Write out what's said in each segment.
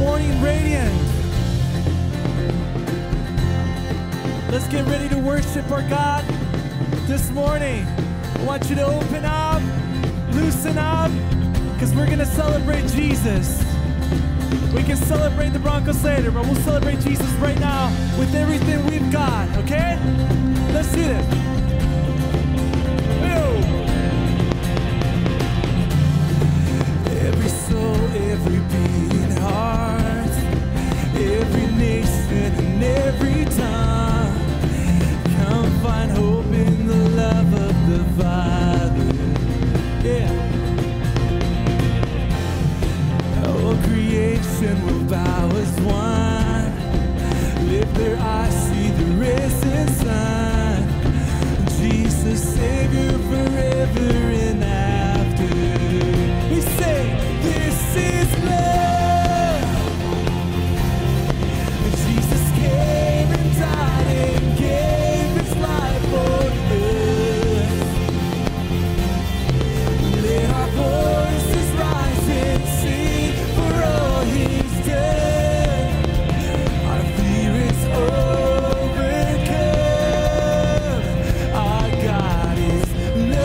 morning, Radiant. Let's get ready to worship our God this morning. I want you to open up, loosen up, because we're going to celebrate Jesus. We can celebrate the Broncos later, but we'll celebrate Jesus right now with everything we've got, okay? Let's do this. Every beating heart, every nation and every tongue, come find hope in the love of the Father. Yeah. All creation will bow as one, lift their eyes, see the risen Son, Jesus, Savior forever and after. We say, this is love. Jesus came and died and gave his life for us. Let our voices rise and sing for all he's done. Our fear is overcome. Our God is love.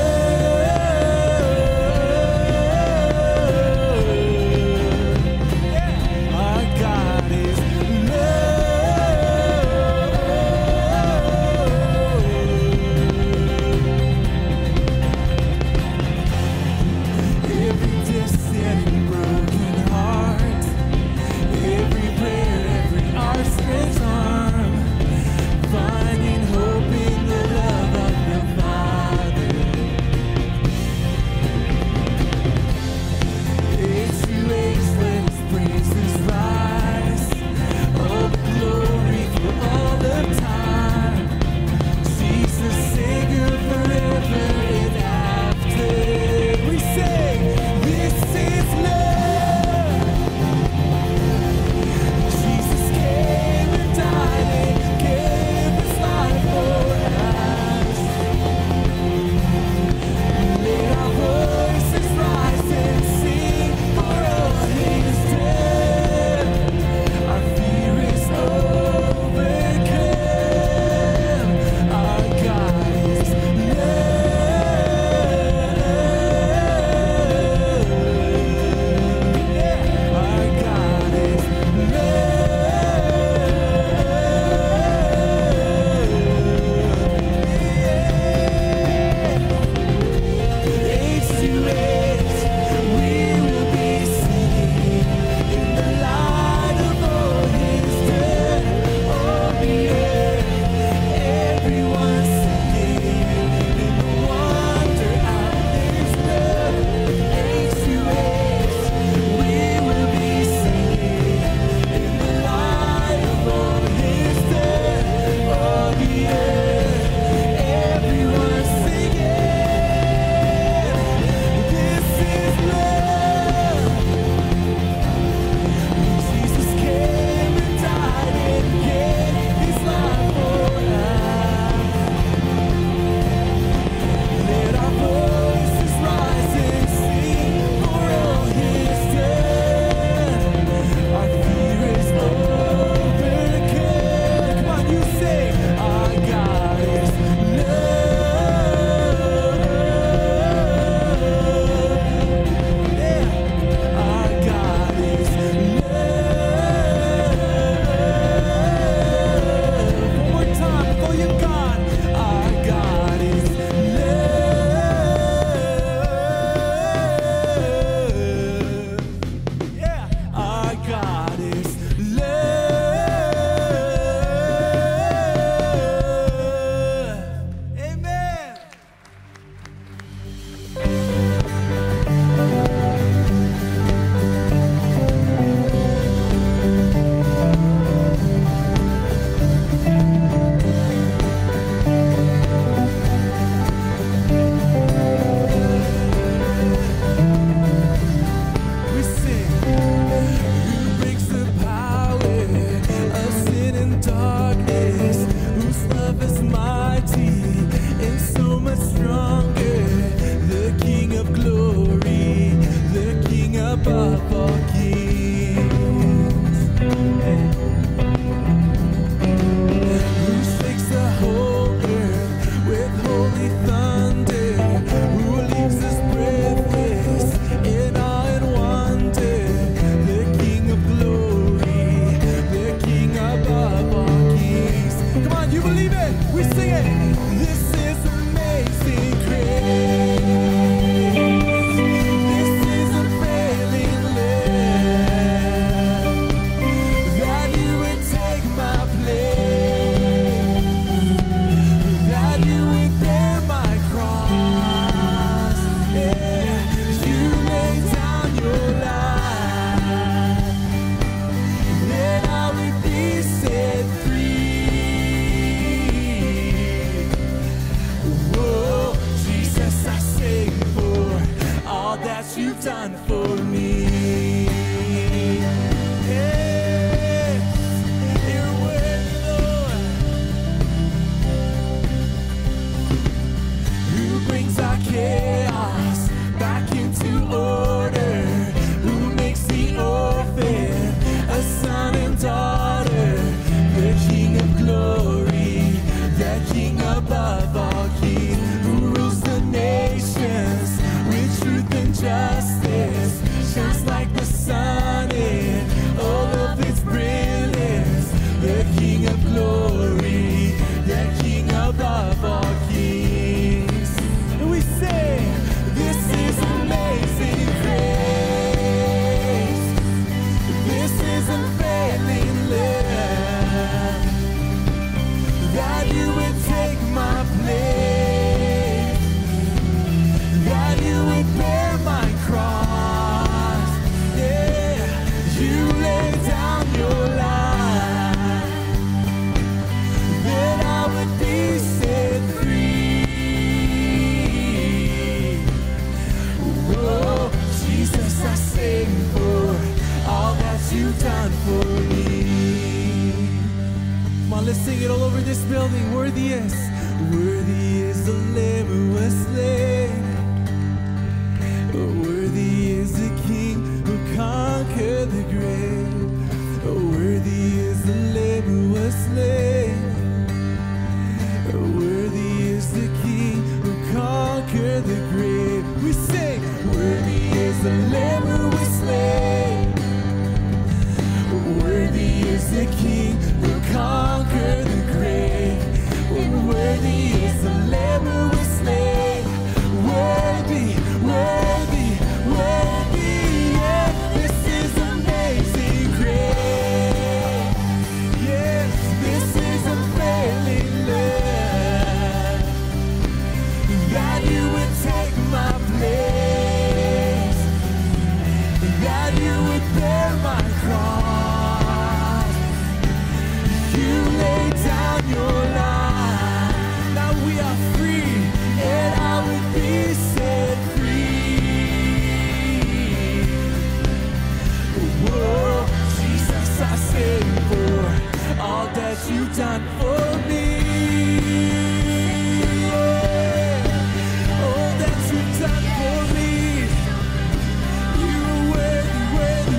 you've done for me. Come on, let's sing it all over this building. Worthy is the Lamb who was slain. Worthy is the King who conquered the grave. Worthy is the Lamb who was slain. Worthy is the King who conquered the grave. We sing, worthy is the Lamb who was slain. Worthy is the King who conquered the grave. Worthy is the Lamb who was slain. Worthy, worthy, worthy, yeah. This is amazing grace. Yes, this is unfailing love. That you would take my place. That you would bear my cross. You lay down your life. For all that you've done for me, yeah. All that you've done for me, you are worthy, worthy,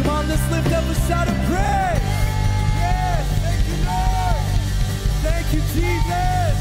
worthy, yeah. Come on, let's lift up a shout of praise. Yes, thank you, Lord. Thank you, Jesus.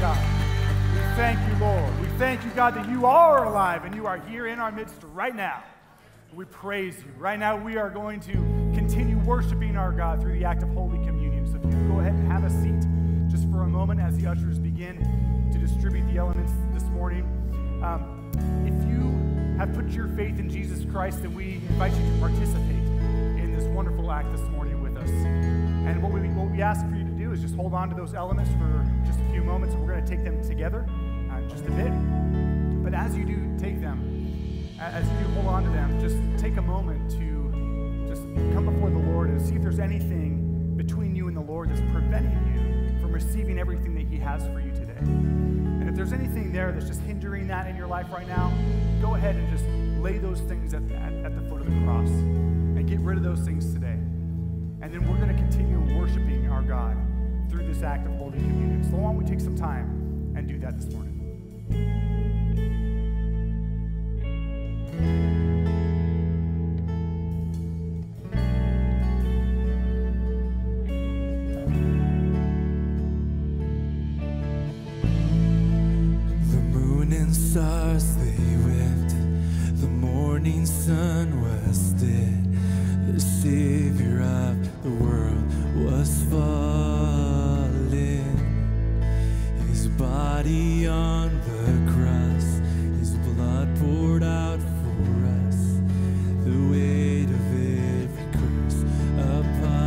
God. We thank you, Lord. We thank you, God, that you are alive and you are here in our midst right now. We praise you. Right now, we are going to continue worshiping our God through the act of Holy Communion. So if you can go ahead and have a seat just for a moment as the ushers begin to distribute the elements this morning. If you have put your faith in Jesus Christ, then we invite you to participate in this wonderful act this morning with us. And what we ask for you to do is just hold on to those elements for just a few moments. We're going to take them together in just a bit. But as you do take them, as you do hold on to them, just take a moment to just come before the Lord and see if there's anything between you and the Lord that's preventing you from receiving everything that he has for you today. And if there's anything there that's just hindering that in your life right now, go ahead and just lay those things at the foot of the cross and get rid of those things today. And then we're going to continue worshiping our God through this act of Holy Communion. So why don't we take some time and do that this morning. The moon and stars, they wept. The morning sun was dead. The Savior of the world was fallen. His body on the cross, his blood poured out for us, the weight of every curse upon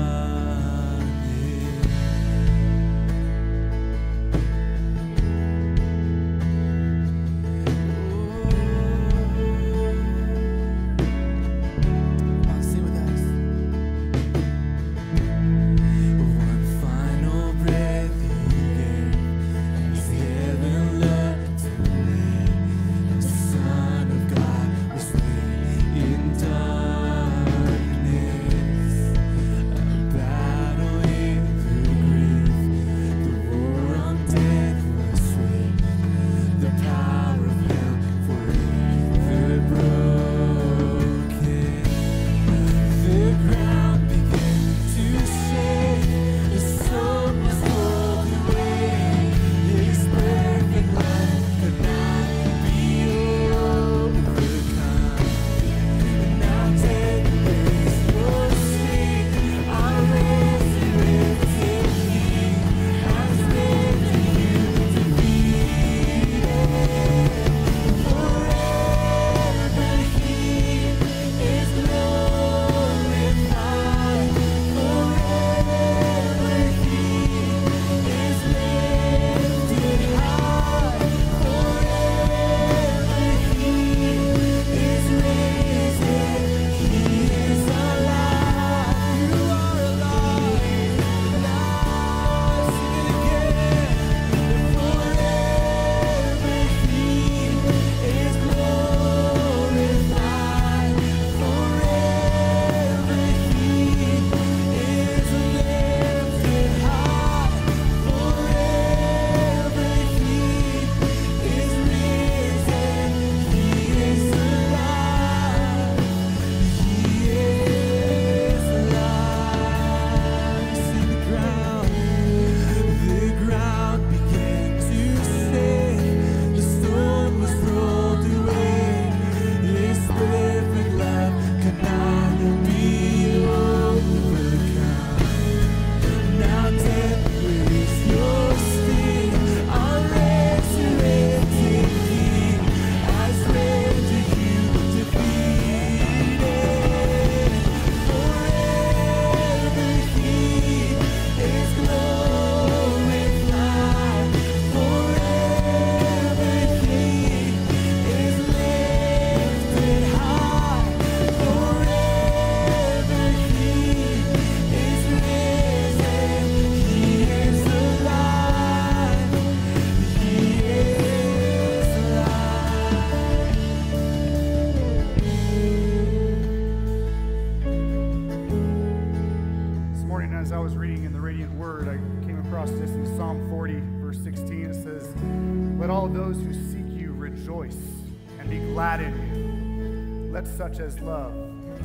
Such as love,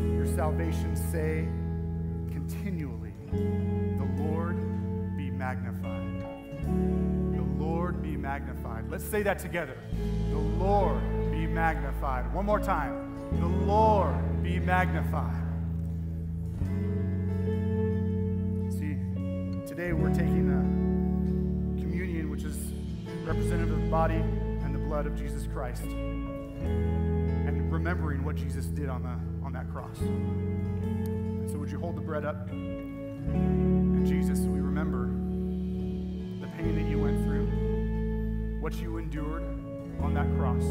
your salvation say continually, the Lord be magnified. The Lord be magnified. magnified. Let's say that together. The Lord be magnified. One more time. The Lord be magnified. See, today we're taking the communion, which is representative of the body and the blood of Jesus Christ, and remembering what Jesus did on that cross. And so would you hold the bread up? And Jesus, we remember the pain that you went through, what you endured on that cross.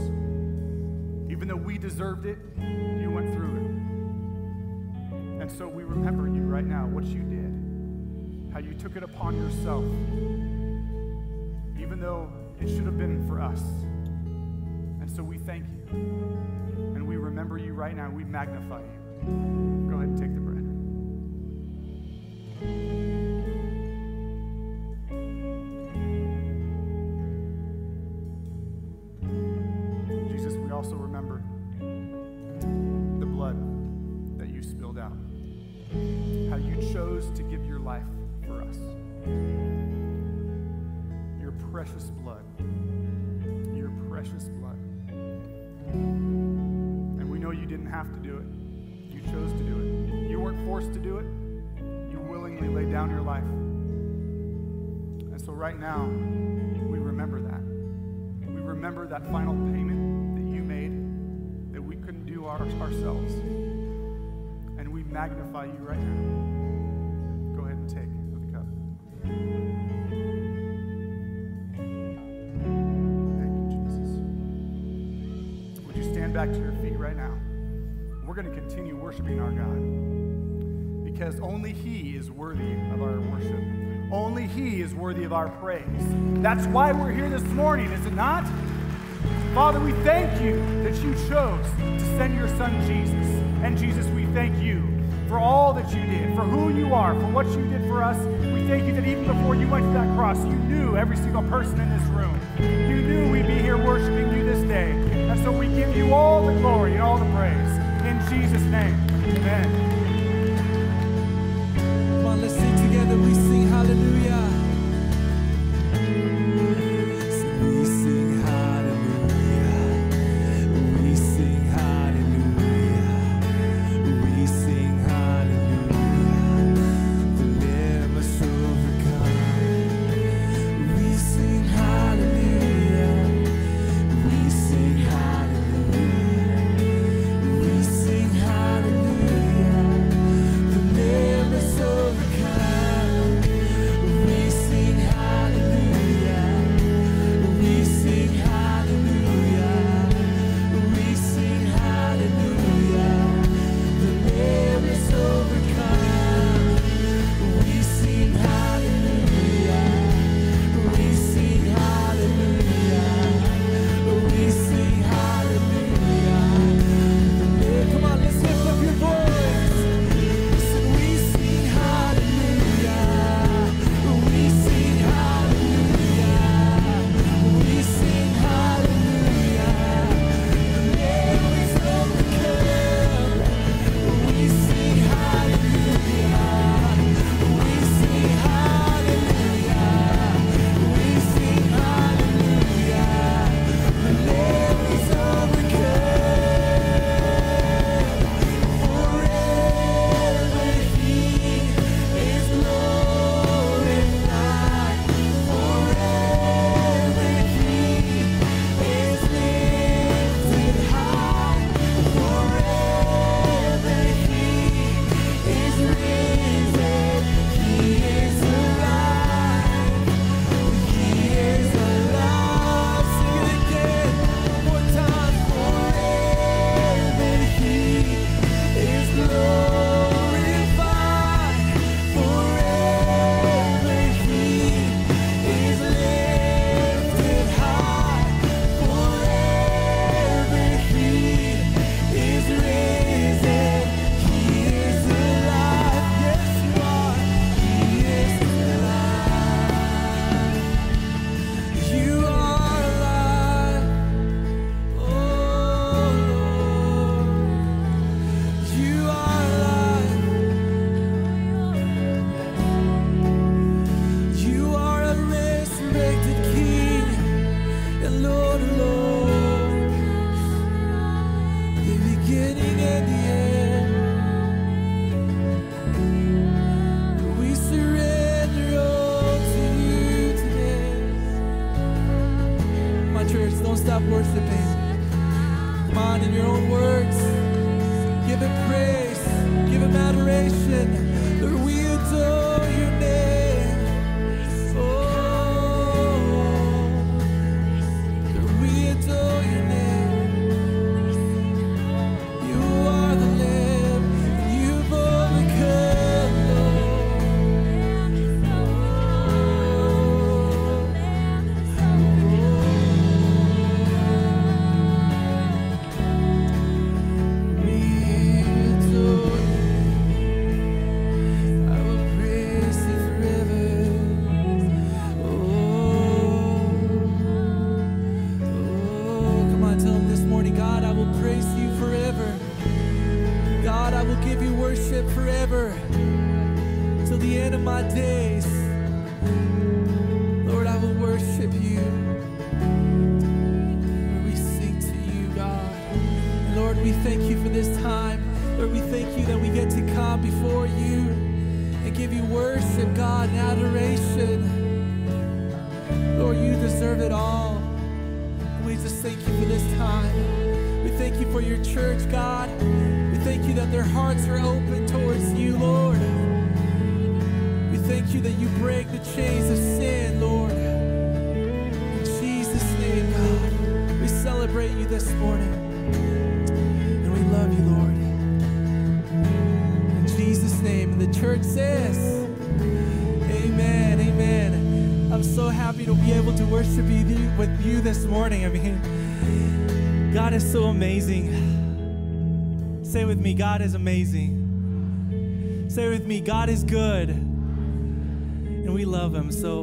Even though we deserved it, you went through it. And so we remember you right now, what you did, how you took it upon yourself, even though it should have been for us. And so we thank you. And we remember you right now. We magnify you. Go ahead and take the bread. Jesus, we also remember the blood that you spilled out, how you chose to give your life for us. Your precious blood. Your precious blood. And we know you didn't have to do it. You chose to do it. You weren't forced to do it. You willingly laid down your life. And so right now, we remember that. We remember that final payment that you made that we couldn't do ourselves. And we magnify you right now. Go ahead and take the cup. Back to your feet right now. We're going to continue worshiping our God, because only He is worthy of our worship. Only He is worthy of our praise. That's why we're here this morning, is it not? Father, we thank you that you chose to send your Son Jesus. And Jesus, we thank you for all that you did, for who you are, for what you did for us. We thank you that even before you went to that cross, you knew every single person in this room. You knew we'd be here worshiping you this day. And so we give you all the glory and all the praise. In Jesus' name, amen. Come on, let's sing together. We sing hallelujah. Hallelujah. on, church. Don't stop worshiping. Come on, in your own words. Give Him praise. Give Him adoration. Lord, we adore Your name. Oh, Lord, we adore Your name. Amazing. Say with me, God is amazing. Say with me, God is good, and we love Him. So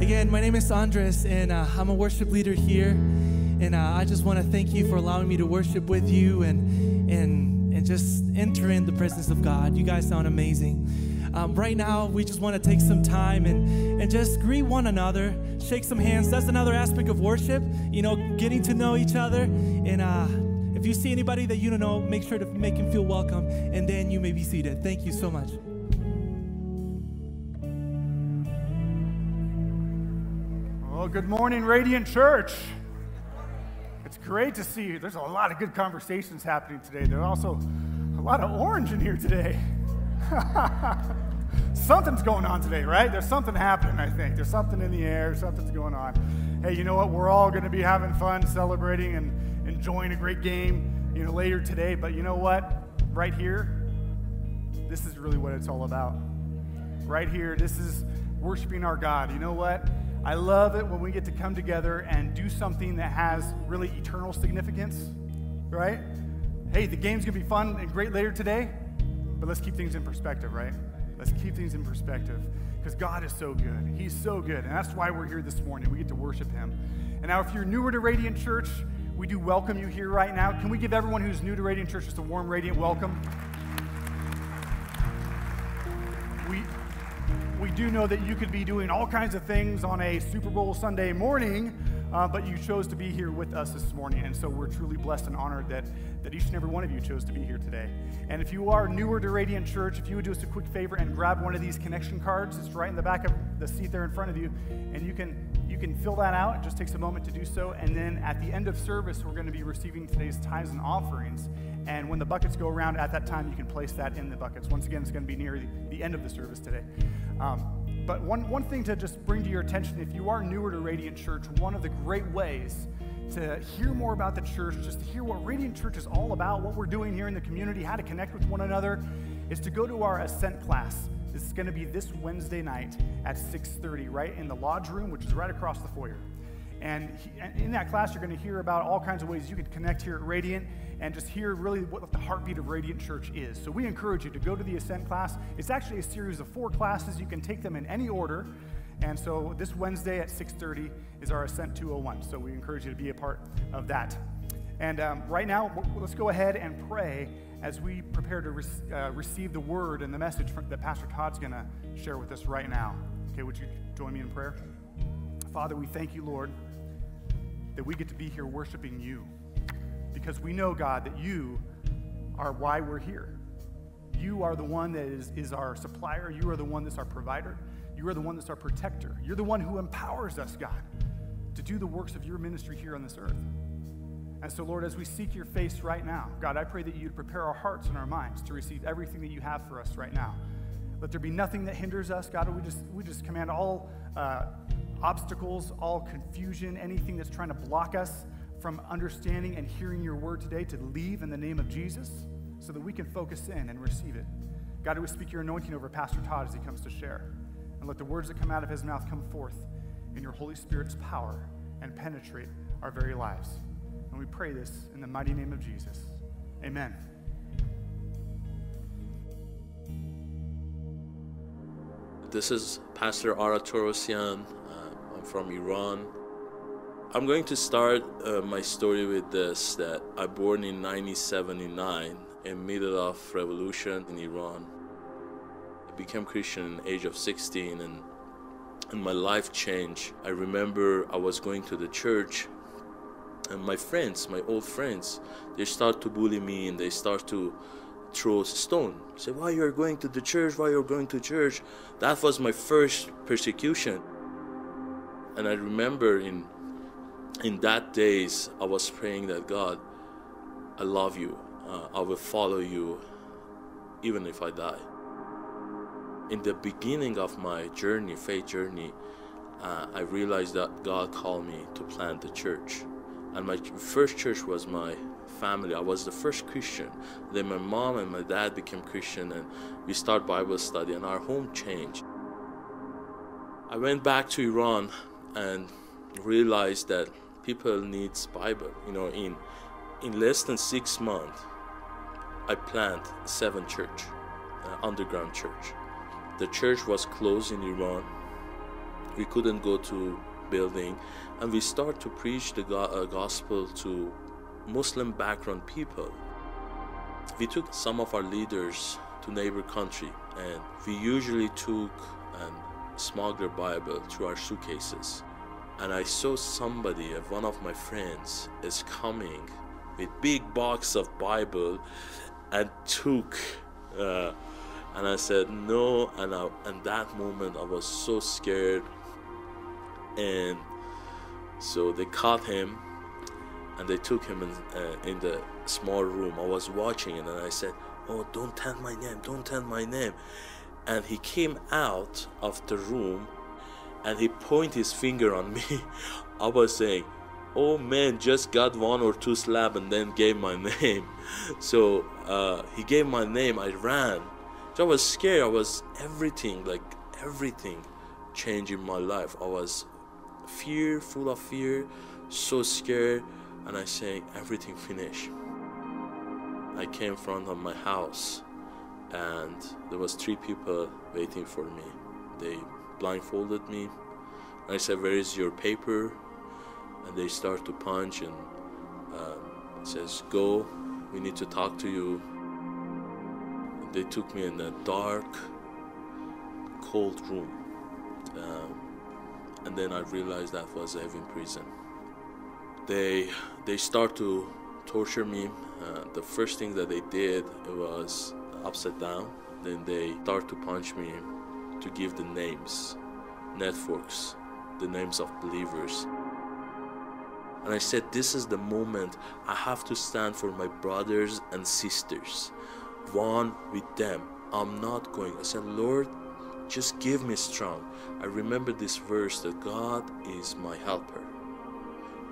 again, my name is Andres, and I'm a worship leader here, and I just want to thank you for allowing me to worship with you and just enter in the presence of God. You guys sound amazing. Right now, we just want to take some time and just greet one another, shake some hands. That's another aspect of worship, you know, getting to know each other, and if you see anybody that you don't know, make sure to make him feel welcome, and then you may be seated. Thank you so much. Well, good morning, Radiant Church. It's great to see you. There's a lot of good conversations happening today. There's also a lot of orange in here today. Something's going on today, right? There's something happening, I think. There's something in the air. Something's going on. Hey, you know what? We're all going to be having fun, celebrating, and enjoying a great game, you know, later today. But you know what? Right here, this is really what it's all about. Right here, this is worshiping our God. You know what? I love it when we get to come together and do something that has really eternal significance, right? Hey, the game's gonna be fun and great later today, but let's keep things in perspective, right? Let's keep things in perspective, because God is so good. He's so good, and that's why we're here this morning. We get to worship Him. And now, if you're newer to Radiant Church, we do welcome you here right now. Can we give everyone who's new to Radiant Church just a warm, radiant welcome? We do know that you could be doing all kinds of things on a Super Bowl Sunday morning, but you chose to be here with us this morning, and so we're truly blessed and honored that each and every one of you chose to be here today. And if you are newer to Radiant Church, if you would do us a quick favor and grab one of these connection cards, it's right in the back of the seat there in front of you, and you can fill that out. It just takes a moment to do so. And then at the end of service, we're going to be receiving today's tithes and offerings. And when the buckets go around at that time, you can place that in the buckets. Once again, it's going to be near the end of the service today. But one thing to just bring to your attention, if you are newer to Radiant Church, one of the great ways to hear more about the church, just to hear what Radiant Church is all about, what we're doing here in the community, how to connect with one another, is to go to our Ascent class. It's going to be this Wednesday night at 6:30, right in the lodge room, which is right across the foyer. And in that class, you're going to hear about all kinds of ways you can connect here at Radiant and just hear really what the heartbeat of Radiant Church is. So we encourage you to go to the Ascent class. It's actually a series of 4 classes. You can take them in any order. And so this Wednesday at 6:30 is our Ascent 201. So we encourage you to be a part of that. And right now, let's go ahead and pray as we prepare to receive the word and the message that Pastor Todd's going to share with us right now. Okay, would you join me in prayer? Father, we thank you, Lord, that we get to be here worshiping you, because we know, God, that you are why we're here. You are the one that is our supplier. You are the one that's our provider. You are the one that's our protector. You're the one who empowers us, God, to do the works of your ministry here on this earth. And so, Lord, as we seek your face right now, God, I pray that you'd prepare our hearts and our minds to receive everything that you have for us right now. Let there be nothing that hinders us. God, we just command all obstacles, all confusion, anything that's trying to block us from understanding and hearing your word today to leave in the name of Jesus so that we can focus in and receive it. God, we speak your anointing over Pastor Todd as he comes to share. And let the words that come out of his mouth come forth in your Holy Spirit's power and penetrate our very lives. And we pray this in the mighty name of Jesus. Amen. This is Pastor Ara Torosyan. I'm from Iran. I'm going to start my story with this, that I born in 1979 in middle of revolution in Iran. I became Christian at the age of 16 and my life changed. I remember I was going to the church and my friends, my old friends, they start to bully me and they start to throw stone. Say, why you're going to the church? Why you're going to church? That was my first persecution. And I remember in that days, I was praying that, God, I love you. I will follow you even if I die. In the beginning of my journey, faith journey, I realized that God called me to plant the church. And my first church was my family. I was the first Christian. Then my mom and my dad became Christian and we started Bible study and our home changed. I went back to Iran and realized that people need Bible. You know, in less than 6 months, I planted 7 church, underground church. The church was closed in Iran. We couldn't go to building and we start to preach the gospel to Muslim background people. We took some of our leaders to neighbor country and we usually took and smuggled Bible to our suitcases. And I saw somebody, one of my friends, is coming with big box of Bible and took and I said no, and in that moment I was so scared. And so they caught him and they took him in the small room. I was watching it and I said, oh, don't tell my name, don't tell my name. And he came out of the room and he pointed his finger on me. I was saying, oh man, just got 1 or 2 slap and then gave my name. So he gave my name, I ran. So I was scared, I was everything, like everything changed in my life. I was fear, full of fear, so scared, and I say everything finished. I came in front of my house and there was 3 people waiting for me. They blindfolded me. I said, where is your paper? And they start to punch and says, go, we need to talk to you. And they took me in a dark, cold room. And then I realized that was heaven prison. They start to torture me. The first thing that they did was upside down. Then they start to punch me to give the names, networks, the names of believers. And I said, this is the moment I have to stand for my brothers and sisters. One with them. I'm not going. I said, Lord, just give me strength. I remember this verse that God is my helper.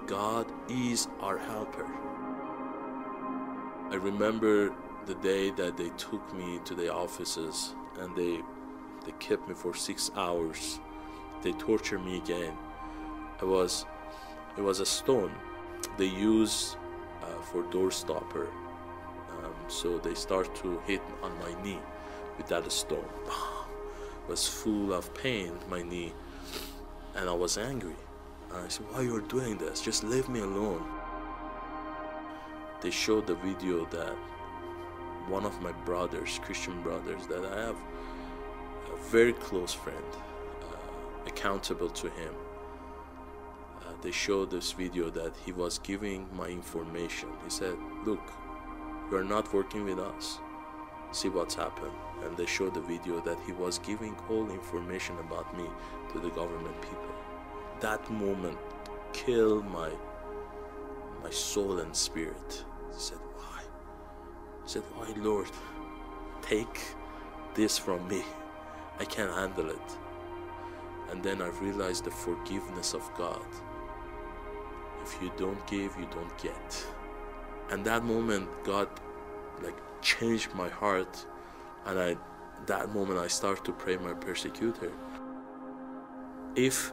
God is our helper. I remember the day that they took me to the offices and they kept me for 6 hours. They tortured me again. It was a stone they used for door stopper. So they start to hit on my knee with that stone. Was full of pain, my knee, and I was angry. And I said, why you're doing this? Just leave me alone. They showed the video that one of my brothers, Christian brothers, that I have a very close friend, accountable to him. They showed this video that he was giving my information. He said, look, you're not working with us. See what's happened. And they showed the video that he was giving all information about me to the government people. That moment kill my soul and spirit. He said, why? He said, why, Lord, take this from me. I can't handle it. And then I realized the forgiveness of God. If you don't give, you don't get. And that moment, God like changed my heart, and that moment I started to pray my persecutor. If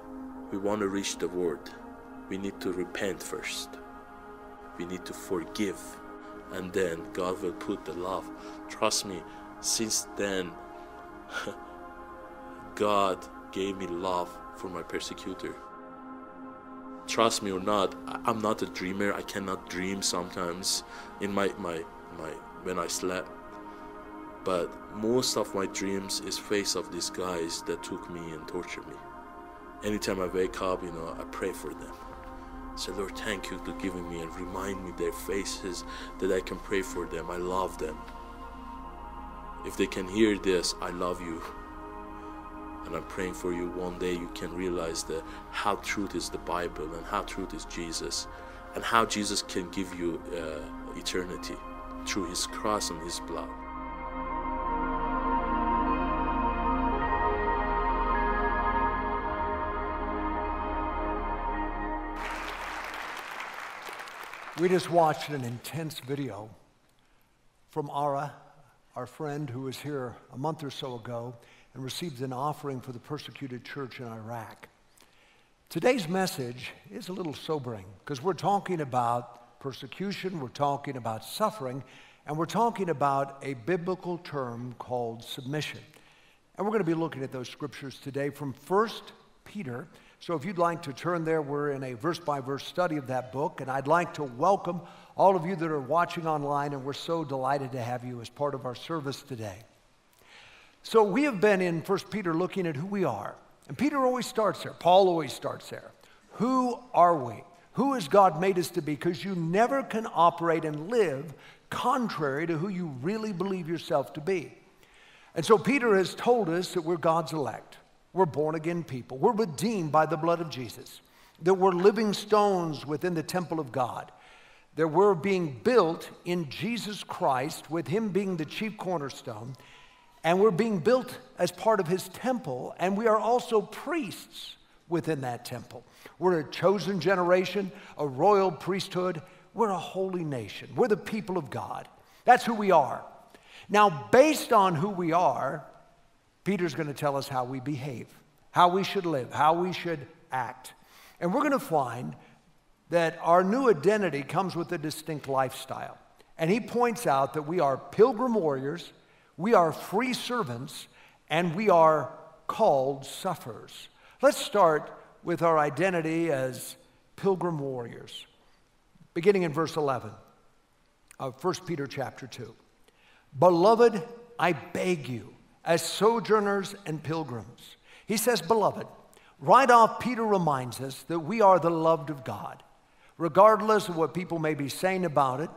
we want to reach the world, we need to repent first. We need to forgive, and then God will put the love. Trust me, since then, God gave me love for my persecutor. Trust me or not, I'm not a dreamer. I cannot dream sometimes in my when I slept. But most of my dreams is face of these guys that took me and tortured me. Anytime I wake up, you know, I pray for them. I say, Lord, thank you for giving me and remind me their faces that I can pray for them. I love them. If they can hear this, I love you. And I'm praying for you one day you can realize that how truth is the Bible and how truth is Jesus and how Jesus can give you eternity through his cross and his blood. We just watched an intense video from Ara, our friend who was here a month or so ago and received an offering for the persecuted church in Iraq. Today's message is a little sobering because we're talking about persecution, we're talking about suffering, and we're talking about a biblical term called submission. And we're going to be looking at those scriptures today from 1 Peter. So if you'd like to turn there, we're in a verse-by-verse study of that book, and I'd like to welcome all of you that are watching online, and we're so delighted to have you as part of our service today. So we have been in 1 Peter looking at who we are. And Peter always starts there. Paul always starts there. Who are we? Who has God made us to be? Because you never can operate and live contrary to who you really believe yourself to be. And so Peter has told us that we're God's elect. We're born-again people. We're redeemed by the blood of Jesus. That we're living stones within the temple of God. That we're being built in Jesus Christ with him being the chief cornerstone. And we're being built as part of his temple, and we are also priests within that temple. We're a chosen generation, a royal priesthood. We're a holy nation. We're the people of God. That's who we are. Now, based on who we are, Peter's going to tell us how we behave, how we should live, how we should act. And we're going to find that our new identity comes with a distinct lifestyle. And he points out that we are pilgrim warriors, we are free servants, and we are called sufferers. Let's start with our identity as pilgrim warriors, beginning in verse 11 of 1 Peter chapter 2. Beloved, I beg you, as sojourners and pilgrims. He says, beloved. Right off, Peter reminds us that we are the loved of God. Regardless of what people may be saying about it,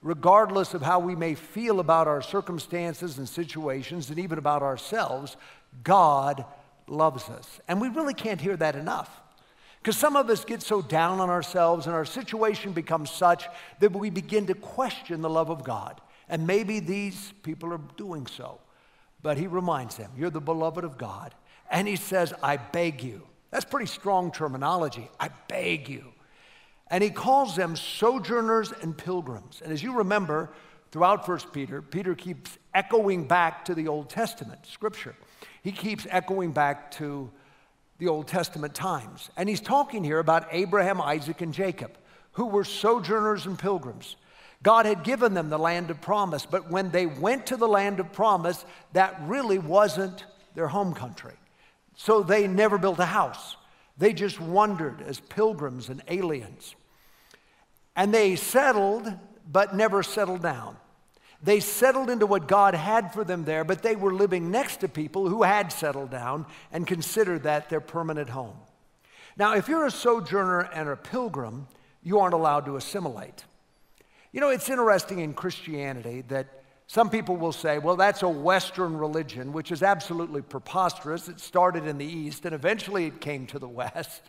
regardless of how we may feel about our circumstances and situations and even about ourselves, God loves us. And we really can't hear that enough because some of us get so down on ourselves and our situation becomes such that we begin to question the love of God. And maybe these people are doing so. But he reminds them, you're the beloved of God. And he says, I beg you. That's pretty strong terminology. I beg you. And he calls them sojourners and pilgrims. And as you remember, throughout 1 Peter, Peter keeps echoing back to the Old Testament scripture. He keeps echoing back to the Old Testament times. And he's talking here about Abraham, Isaac, and Jacob, who were sojourners and pilgrims. God had given them the land of promise, but when they went to the land of promise, that really wasn't their home country. So they never built a house. They just wandered as pilgrims and aliens. And they settled, but never settled down. They settled into what God had for them there, but they were living next to people who had settled down and considered that their permanent home. Now, if you're a sojourner and a pilgrim, you aren't allowed to assimilate. You know, it's interesting in Christianity that some people will say, well, that's a Western religion, which is absolutely preposterous. It started in the East, and eventually it came to the West.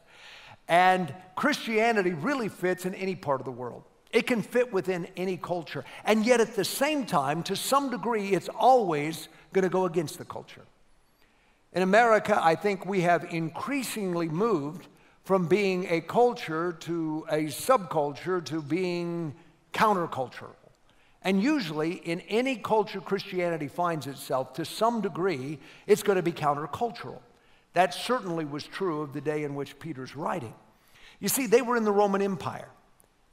And Christianity really fits in any part of the world. It can fit within any culture. And yet at the same time, to some degree, it's always going to go against the culture. In America, I think we have increasingly moved from being a culture to a subculture to being countercultural. And usually, in any culture Christianity finds itself, to some degree, it's going to be countercultural. That certainly was true of the day in which Peter's writing. You see, they were in the Roman Empire.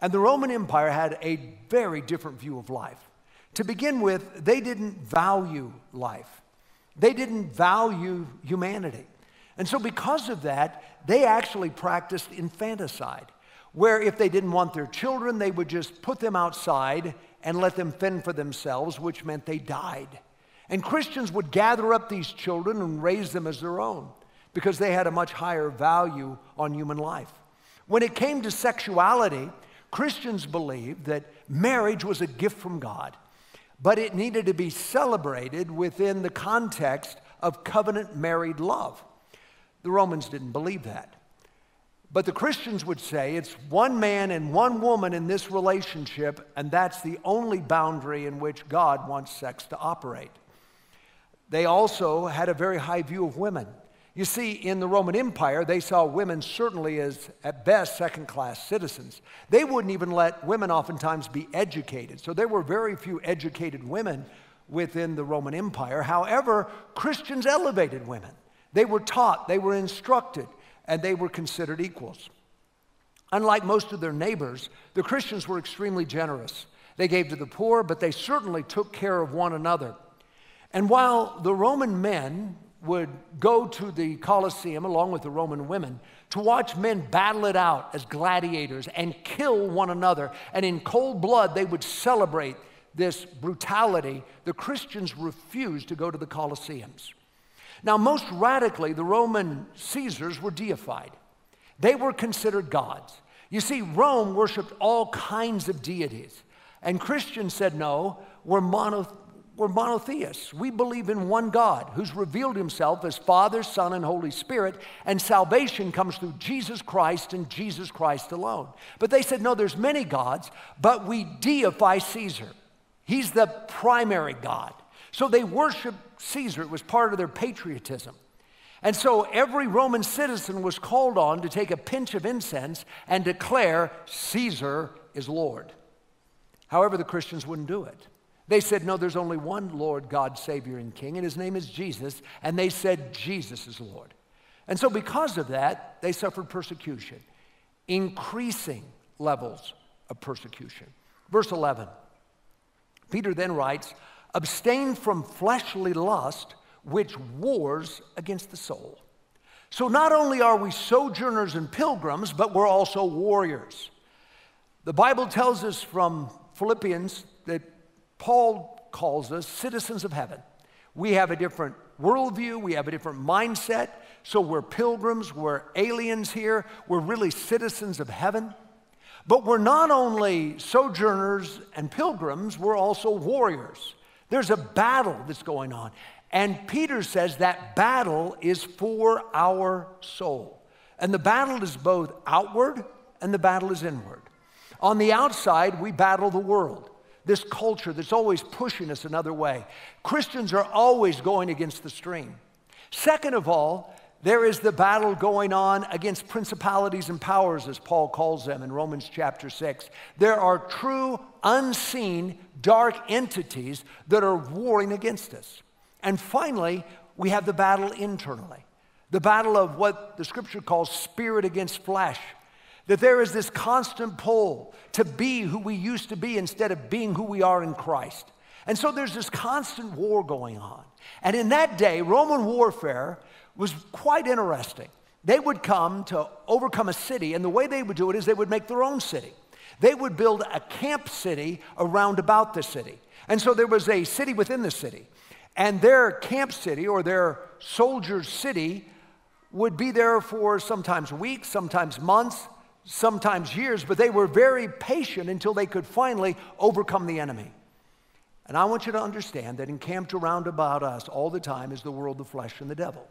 And the Roman Empire had a very different view of life. To begin with, they didn't value life. They didn't value humanity. And so because of that, they actually practiced infanticide, where if they didn't want their children, they would just put them outside and let them fend for themselves, which meant they died. And Christians would gather up these children and raise them as their own, because they had a much higher value on human life. When it came to sexuality, Christians believed that marriage was a gift from God, but it needed to be celebrated within the context of covenant married love. The Romans didn't believe that. But the Christians would say it's one man and one woman in this relationship, and that's the only boundary in which God wants sex to operate. They also had a very high view of women. You see, in the Roman Empire, they saw women certainly as, at best, second-class citizens. They wouldn't even let women oftentimes be educated. So there were very few educated women within the Roman Empire. However, Christians elevated women. They were taught, they were instructed, and they were considered equals. Unlike most of their neighbors, the Christians were extremely generous. They gave to the poor, but they certainly took care of one another. And while the Roman men would go to the Colosseum along with the Roman women to watch men battle it out as gladiators and kill one another. And in cold blood, they would celebrate this brutality. The Christians refused to go to the Colosseums. Now, most radically, the Roman Caesars were deified. They were considered gods. You see, Rome worshiped all kinds of deities. And Christians said, no, we're monotheists. We believe in one God who's revealed himself as Father, Son, and Holy Spirit, and salvation comes through Jesus Christ and Jesus Christ alone. But they said, no, there's many gods, but we deify Caesar. He's the primary God. So they worshiped Caesar. It was part of their patriotism. And so every Roman citizen was called on to take a pinch of incense and declare Caesar is Lord. However, the Christians wouldn't do it. They said, no, there's only one Lord, God, Savior, and King, and his name is Jesus, and they said Jesus is Lord. And so because of that, they suffered persecution, increasing levels of persecution. Verse 11, Peter then writes, abstain from fleshly lust, which wars against the soul. So not only are we sojourners and pilgrims, but we're also warriors. The Bible tells us from Philippians that Paul calls us citizens of heaven. We have a different worldview. We have a different mindset. So we're pilgrims. We're aliens here. We're really citizens of heaven. But we're not only sojourners and pilgrims, we're also warriors. There's a battle that's going on. And Peter says that battle is for our soul. And the battle is both outward and the battle is inward. On the outside, we battle the world. This culture that's always pushing us another way. Christians are always going against the stream. Second of all, there is the battle going on against principalities and powers, as Paul calls them in Romans chapter 6. There are true, unseen, dark entities that are warring against us. And finally, we have the battle internally, the battle of what the Scripture calls spirit against flesh. That there is this constant pull to be who we used to be instead of being who we are in Christ. And so there's this constant war going on. And in that day, Roman warfare was quite interesting. They would come to overcome a city, and the way they would do it is they would make their own city. They would build a camp city around about the city. And so there was a city within the city. And their camp city or their soldiers' city would be there for sometimes weeks, sometimes months, sometimes years, but they were very patient until they could finally overcome the enemy. And I want you to understand that encamped around about us all the time is the world, the flesh, and the devil.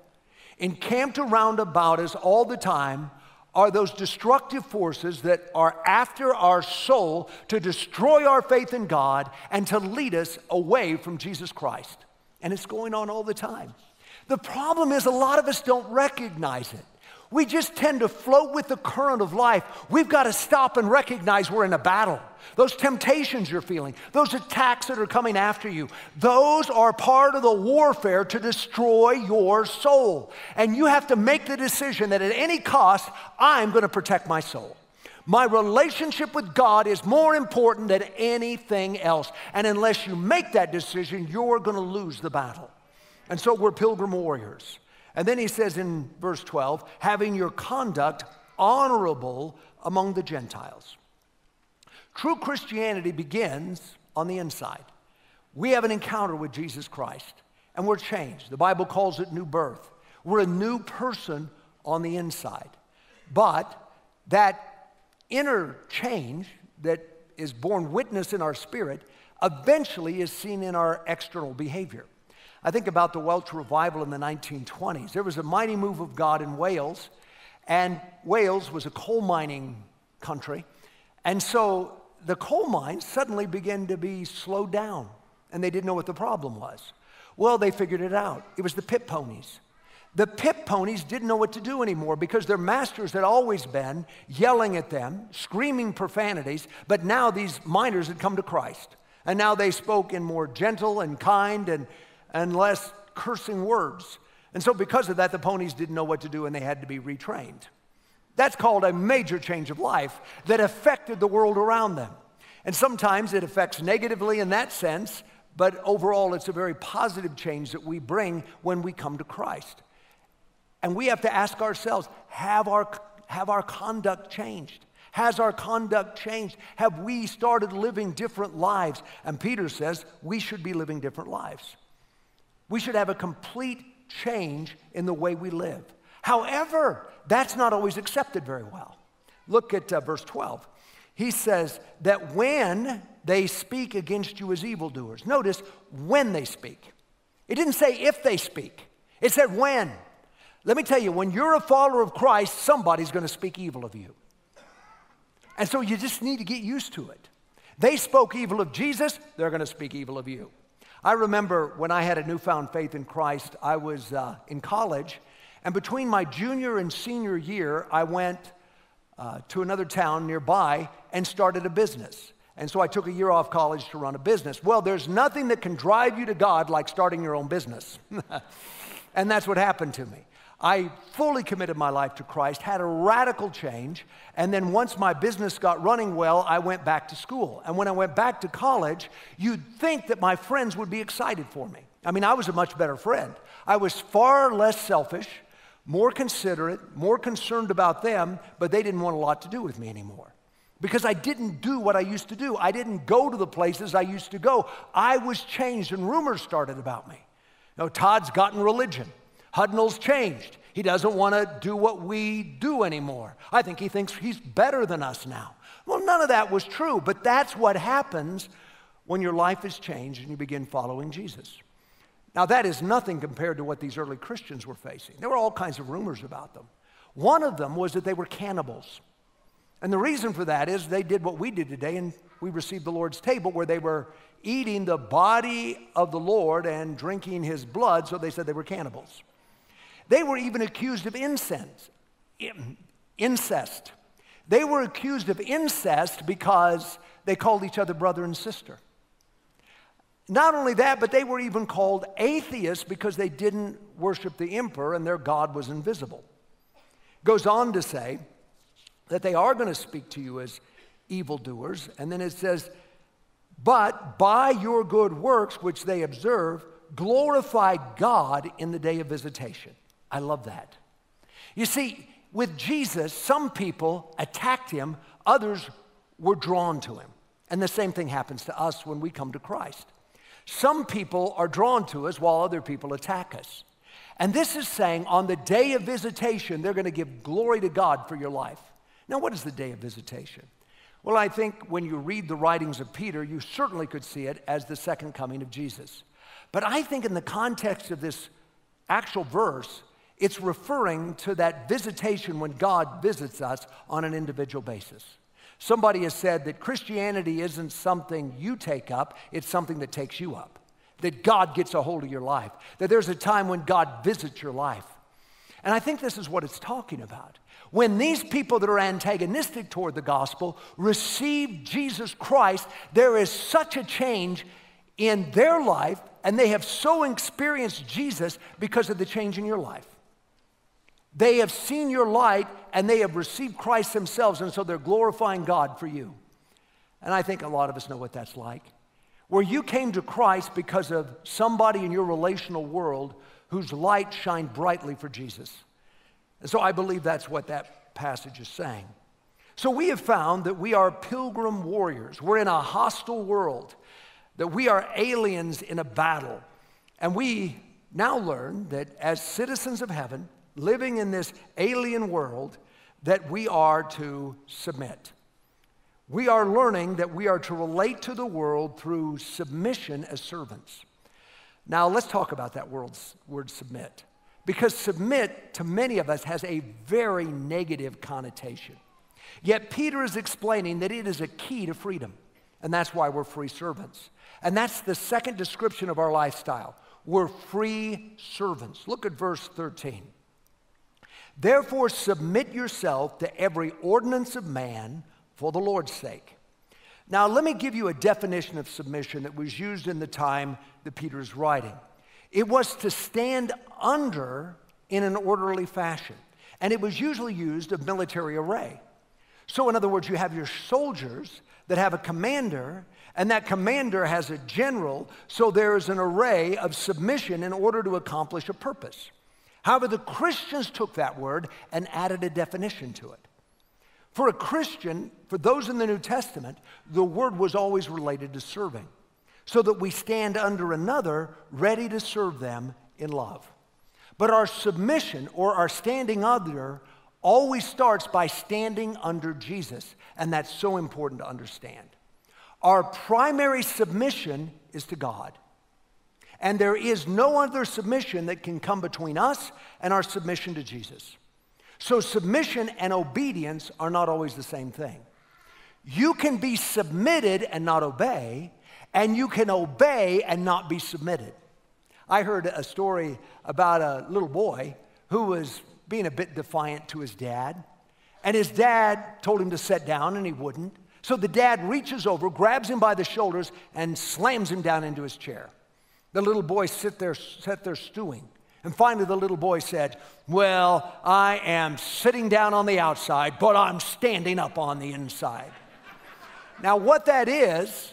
Encamped around about us all the time are those destructive forces that are after our soul to destroy our faith in God and to lead us away from Jesus Christ. And it's going on all the time. The problem is a lot of us don't recognize it. We just tend to float with the current of life. We've got to stop and recognize we're in a battle. Those temptations you're feeling, those attacks that are coming after you, those are part of the warfare to destroy your soul. And you have to make the decision that at any cost, I'm going to protect my soul. My relationship with God is more important than anything else. And unless you make that decision, you're going to lose the battle. And so we're pilgrim warriors. And then he says in verse 12, having your conduct honorable among the Gentiles. True Christianity begins on the inside. We have an encounter with Jesus Christ, and we're changed. The Bible calls it new birth. We're a new person on the inside. But that inner change that is born witness in our spirit eventually is seen in our external behavior. I think about the Welsh Revival in the 1920s. There was a mighty move of God in Wales, and Wales was a coal mining country. And so the coal mines suddenly began to be slowed down, and they didn't know what the problem was. Well, they figured it out. It was the pit ponies. The pit ponies didn't know what to do anymore because their masters had always been yelling at them, screaming profanities, but now these miners had come to Christ. And now they spoke in more gentle and kind and less cursing words. And so because of that, the ponies didn't know what to do and they had to be retrained. That's called a major change of life that affected the world around them. And sometimes it affects negatively in that sense, but overall it's a very positive change that we bring when we come to Christ. And we have to ask ourselves, have our conduct changed? Has our conduct changed? Have we started living different lives? And Peter says we should be living different lives. We should have a complete change in the way we live. However, that's not always accepted very well. Look at verse 12. He says that when they speak against you as evildoers. Notice when they speak. It didn't say if they speak. It said when. Let me tell you, when you're a follower of Christ, somebody's going to speak evil of you. And so you just need to get used to it. They spoke evil of Jesus. They're going to speak evil of you. I remember when I had a newfound faith in Christ, I was in college, and between my junior and senior year, I went to another town nearby and started a business. And so I took a year off college to run a business. Well, there's nothing that can drive you to God like starting your own business. And that's what happened to me. I fully committed my life to Christ, had a radical change, and then once my business got running well, I went back to school. And when I went back to college, you'd think that my friends would be excited for me. I mean, I was a much better friend. I was far less selfish, more considerate, more concerned about them, but they didn't want a lot to do with me anymore because I didn't do what I used to do. I didn't go to the places I used to go. I was changed, and rumors started about me. You know, Todd's gotten religion. Hudnall's changed. He doesn't want to do what we do anymore. I think he thinks he's better than us now. Well, none of that was true, but that's what happens when your life is changed and you begin following Jesus. Now, that is nothing compared to what these early Christians were facing. There were all kinds of rumors about them. One of them was that they were cannibals. And the reason for that is they did what we did today, and we received the Lord's table where they were eating the body of the Lord and drinking his blood, so they said they were cannibals. They were even accused of incest. They were accused of incest because they called each other brother and sister. Not only that, but they were even called atheists because they didn't worship the emperor and their God was invisible. Goes on to say that they are going to speak to you as evildoers. And then it says, but by your good works, which they observe, glorify God in the day of visitation. I love that. You see, with Jesus, some people attacked him, others were drawn to him. And the same thing happens to us when we come to Christ. Some people are drawn to us while other people attack us. And this is saying on the day of visitation, they're going to give glory to God for your life. Now, what is the day of visitation? Well, I think when you read the writings of Peter, you certainly could see it as the second coming of Jesus. But I think in the context of this actual verse, It's referring to that visitation when God visits us on an individual basis. Somebody has said that Christianity isn't something you take up, it's something that takes you up. That God gets a hold of your life. That there's a time when God visits your life. And I think this is what it's talking about. When these people that are antagonistic toward the gospel receive Jesus Christ, there is such a change in their life, and they have so experienced Jesus because of the change in your life. They have seen your light, and they have received Christ themselves, and so they're glorifying God for you. And I think a lot of us know what that's like. Where you came to Christ because of somebody in your relational world whose light shined brightly for Jesus. And so I believe that's what that passage is saying. So we have found that we are pilgrim warriors. We're in a hostile world, that we are aliens in a battle. And we now learn that as citizens of heaven, living in this alien world, that we are to submit. We are learning that we are to relate to the world through submission as servants. Now, let's talk about that word submit, because submit to many of us has a very negative connotation. Yet Peter is explaining that it is a key to freedom, and that's why we're free servants. And that's the second description of our lifestyle. We're free servants. Look at verse 13. Therefore, submit yourself to every ordinance of man for the Lord's sake. Now, let me give you a definition of submission that was used in the time that Peter is writing. It was to stand under in an orderly fashion, and it was usually used of military array. So, in other words, you have your soldiers that have a commander, and that commander has a general, so there is an array of submission in order to accomplish a purpose. However, the Christians took that word and added a definition to it. For a Christian, for those in the New Testament, the word was always related to serving, so that we stand under another ready to serve them in love. But our submission or our standing under always starts by standing under Jesus, and that's so important to understand. Our primary submission is to God. And there is no other submission that can come between us and our submission to Jesus. So submission and obedience are not always the same thing. You can be submitted and not obey, and you can obey and not be submitted. I heard a story about a little boy who was being a bit defiant to his dad, and his dad told him to sit down, and he wouldn't. So the dad reaches over, grabs him by the shoulders, and slams him down into his chair. The little boy sat there stewing. And finally, the little boy said, "Well, I am sitting down on the outside, but I'm standing up on the inside." Now, what that is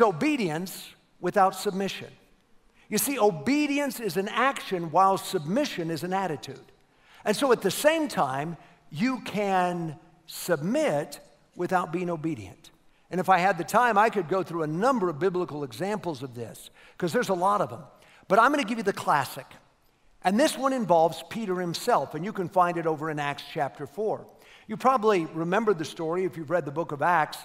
obedience without submission. You see, obedience is an action while submission is an attitude. And so at the same time, you can submit without being obedient. And if I had the time, I could go through a number of biblical examples of this, because there's a lot of them. But I'm going to give you the classic. And this one involves Peter himself, and you can find it over in Acts chapter 4. You probably remember the story, if you've read the book of Acts,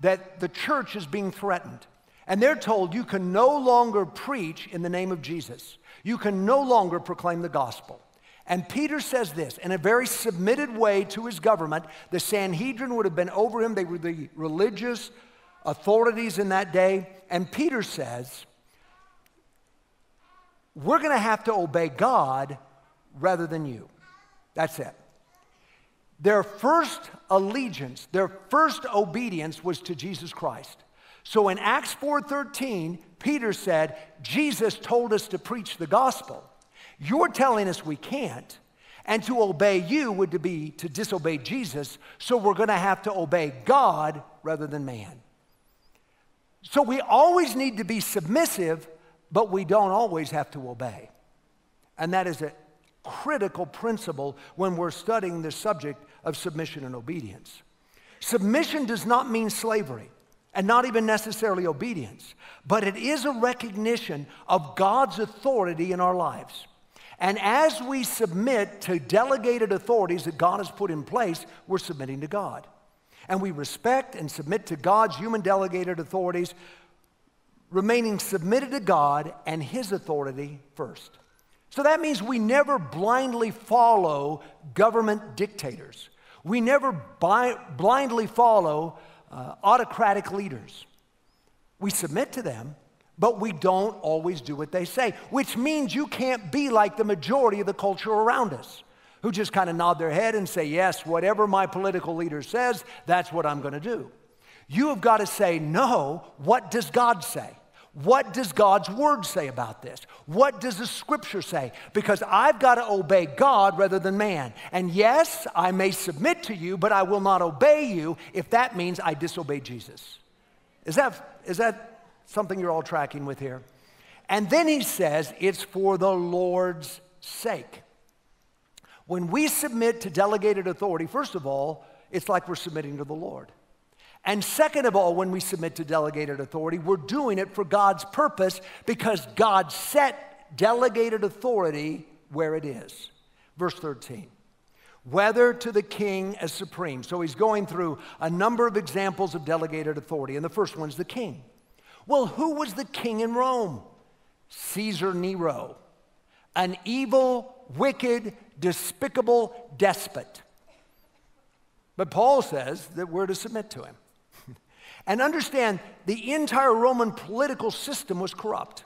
that the church is being threatened. And they're told you can no longer preach in the name of Jesus. You can no longer proclaim the gospel. And Peter says this, in a very submitted way to his government. The Sanhedrin would have been over him. They were the religious authorities in that day. And Peter says, we're going to have to obey God rather than you. That's it. Their first allegiance, their first obedience was to Jesus Christ. So in Acts 4:13, Peter said, Jesus told us to preach the gospel. You're telling us we can't, and to obey you would be to disobey Jesus, so we're going to have to obey God rather than man. So we always need to be submissive, but we don't always have to obey. And that is a critical principle when we're studying the subject of submission and obedience. Submission does not mean slavery, and not even necessarily obedience, but it is a recognition of God's authority in our lives. And as we submit to delegated authorities that God has put in place, we're submitting to God. And we respect and submit to God's human delegated authorities, remaining submitted to God and His authority first. So that means we never blindly follow government dictators. We never blindly follow autocratic leaders. We submit to them, but we don't always do what they say, which means you can't be like the majority of the culture around us, who just kind of nod their head and say, yes, whatever my political leader says, that's what I'm going to do. You have got to say, no, what does God say? What does God's word say about this? What does the scripture say? Because I've got to obey God rather than man. And yes, I may submit to you, but I will not obey you if that means I disobey Jesus. Is that something you're all tracking with here? And then he says, it's for the Lord's sake. When we submit to delegated authority, first of all, it's like we're submitting to the Lord. And second of all, when we submit to delegated authority, we're doing it for God's purpose because God set delegated authority where it is. Verse 13, whether to the king as supreme. So he's going through a number of examples of delegated authority, and the first one's the king. Well, who was the king in Rome? Caesar Nero, an evil, wicked, despicable despot. But Paul says that we're to submit to him. And understand, the entire Roman political system was corrupt.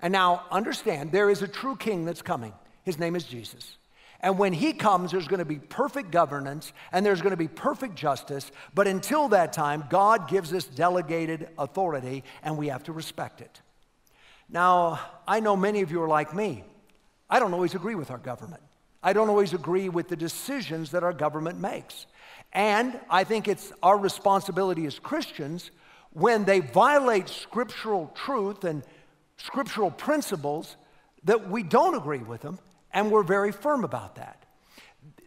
And now understand, there is a true king that's coming. His name is Jesus. And when he comes, there's going to be perfect governance, and there's going to be perfect justice. But until that time, God gives us delegated authority, and we have to respect it. Now, I know many of you are like me. I don't always agree with our government. I don't always agree with the decisions that our government makes. And I think it's our responsibility as Christians, when they violate scriptural truth and scriptural principles, that we don't agree with them, and we're very firm about that.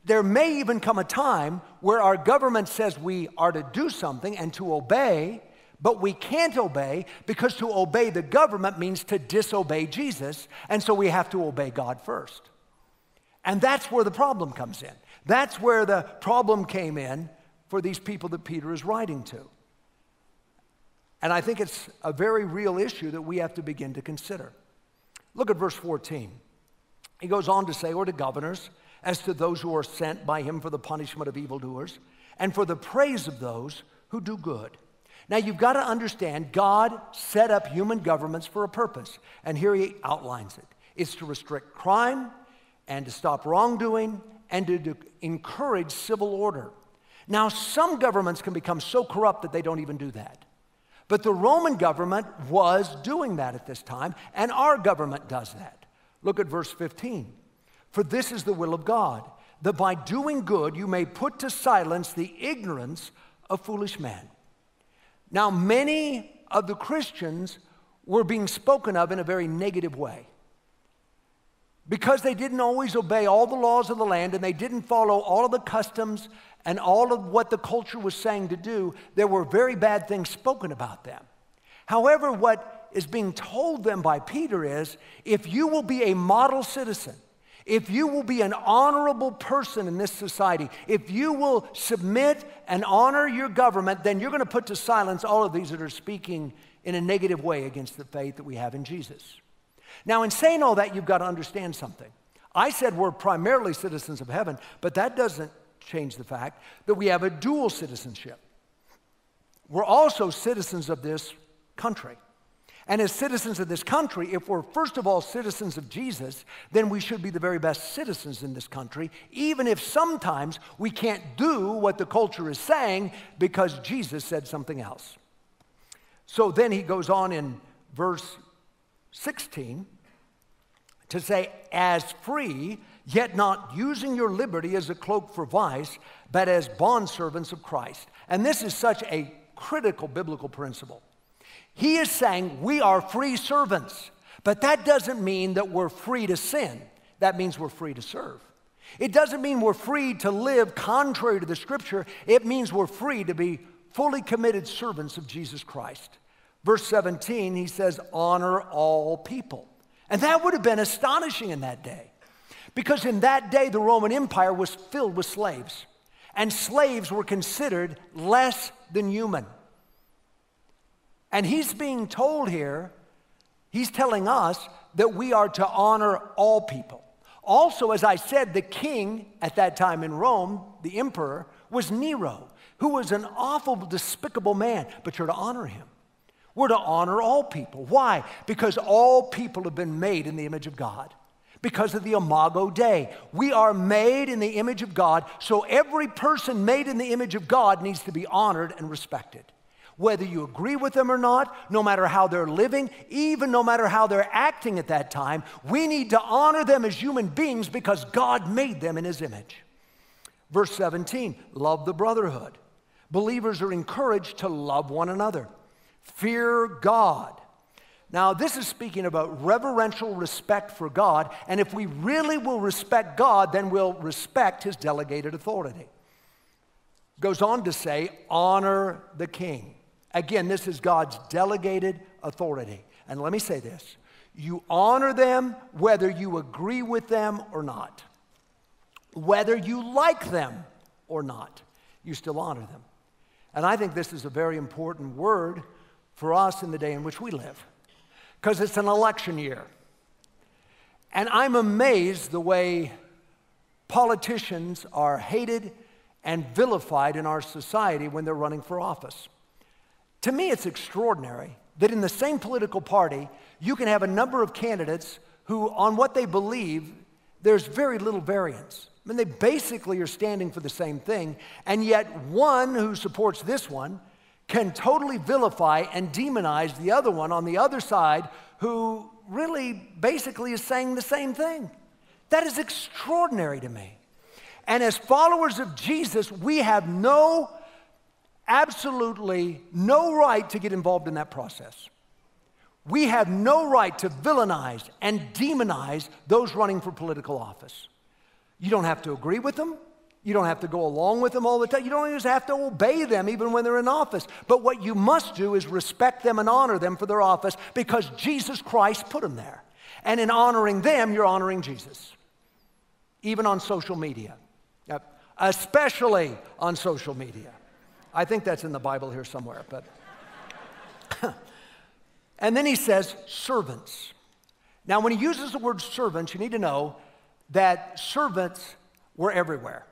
There may even come a time where our government says we are to do something and to obey, but we can't obey because to obey the government means to disobey Jesus, and so we have to obey God first. And that's where the problem comes in. That's where the problem came in for these people that Peter is writing to. And I think it's a very real issue that we have to begin to consider. Look at verse 14. He goes on to say, or to governors, as to those who are sent by him for the punishment of evildoers, and for the praise of those who do good. Now, you've got to understand, God set up human governments for a purpose. And here he outlines it. It's to restrict crime, and to stop wrongdoing, and to encourage civil order. Now, some governments can become so corrupt that they don't even do that. But the Roman government was doing that at this time, and our government does that. Look at verse 15. For this is the will of God, that by doing good you may put to silence the ignorance of foolish men. Now, many of the Christians were being spoken of in a very negative way, because they didn't always obey all the laws of the land, and they didn't follow all of the customs and all of what the culture was saying to do. There were very bad things spoken about them. However, what is being told them by Peter is, if you will be a model citizen, if you will be an honorable person in this society, if you will submit and honor your government, then you're going to put to silence all of these that are speaking in a negative way against the faith that we have in Jesus. Now, in saying all that, you've got to understand something. I said we're primarily citizens of heaven, but that doesn't change the fact that we have a dual citizenship. We're also citizens of this country. And as citizens of this country, if we're first of all citizens of Jesus, then we should be the very best citizens in this country, even if sometimes we can't do what the culture is saying because Jesus said something else. So then he goes on in verse 16 to say, as free, yet not using your liberty as a cloak for vice, but as bondservants of Christ. And this is such a critical biblical principle. He is saying we are free servants, but that doesn't mean that we're free to sin. That means we're free to serve. It doesn't mean we're free to live contrary to the scripture. It means we're free to be fully committed servants of Jesus Christ. Verse 17, he says, honor all people. And that would have been astonishing in that day, because in that day, the Roman Empire was filled with slaves, and slaves were considered less than human. And he's being told here, he's telling us that we are to honor all people. Also, as I said, the king at that time in Rome, the emperor, was Nero, who was an awful, despicable man, but you're to honor him. We're to honor all people. Why? Because all people have been made in the image of God. Because of the Imago Dei. We are made in the image of God, so every person made in the image of God needs to be honored and respected. Whether you agree with them or not, no matter how they're living, even no matter how they're acting at that time, we need to honor them as human beings because God made them in His image. Verse 17, love the brotherhood. Believers are encouraged to love one another. Fear God. Now, this is speaking about reverential respect for God, and if we really will respect God, then we'll respect His delegated authority. Goes on to say, honor the king. Again, this is God's delegated authority. And let me say this. You honor them whether you agree with them or not. Whether you like them or not, you still honor them. And I think this is a very important word for us in the day in which we live, because it's an election year. And I'm amazed the way politicians are hated and vilified in our society when they're running for office. To me, it's extraordinary that in the same political party, you can have a number of candidates who, on what they believe, there's very little variance. I mean, they basically are standing for the same thing, and yet one who supports this one can totally vilify and demonize the other one on the other side who really basically is saying the same thing. That is extraordinary to me. And as followers of Jesus, we have absolutely no right to get involved in that process. We have no right to villainize and demonize those running for political office. You don't have to agree with them. You don't have to go along with them all the time. You don't even have to obey them even when they're in office. But what you must do is respect them and honor them for their office because Jesus Christ put them there. And in honoring them, you're honoring Jesus. Even on social media. Especially on social media. I think that's in the Bible here somewhere, but. And then he says, servants. Now, when he uses the word servants, you need to know that servants were everywhere.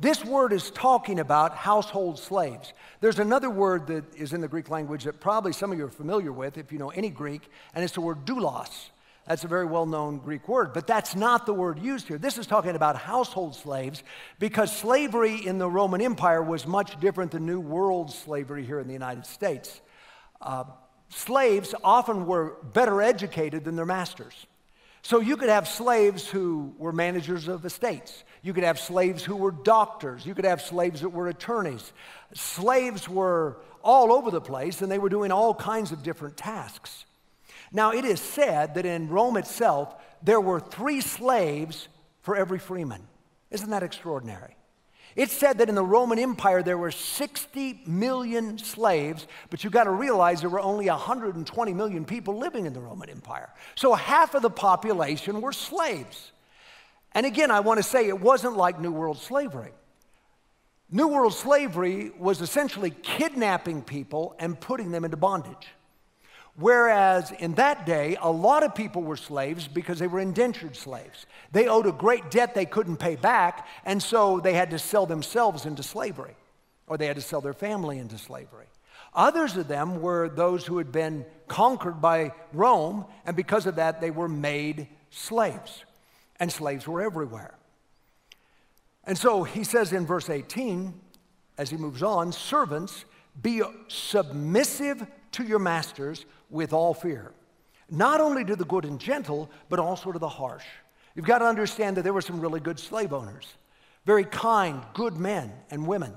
This word is talking about household slaves. There's another word that is in the Greek language that probably some of you are familiar with, if you know any Greek, and it's the word doulos. That's a very well-known Greek word, but that's not the word used here. This is talking about household slaves because slavery in the Roman Empire was much different than New World slavery here in the United States. Slaves often were better educated than their masters. So you could have slaves who were managers of estates. You could have slaves who were doctors. You could have slaves that were attorneys. Slaves were all over the place, and they were doing all kinds of different tasks. Now, it is said that in Rome itself, there were 3 slaves for every freeman. Isn't that extraordinary? It's said that in the Roman Empire, there were 60 million slaves, but you've got to realize there were only 120 million people living in the Roman Empire. So half of the population were slaves. And again, I want to say it wasn't like New World slavery. New World slavery was essentially kidnapping people and putting them into bondage. Whereas in that day, a lot of people were slaves because they were indentured slaves. They owed a great debt they couldn't pay back, and so they had to sell themselves into slavery, or they had to sell their family into slavery. Others of them were those who had been conquered by Rome, and because of that, they were made slaves, and slaves were everywhere. And so he says in verse 18, as he moves on, servants, be submissive to your masters with all fear, not only to the good and gentle, but also to the harsh. You've got to understand that there were some really good slave owners, very kind, good men and women.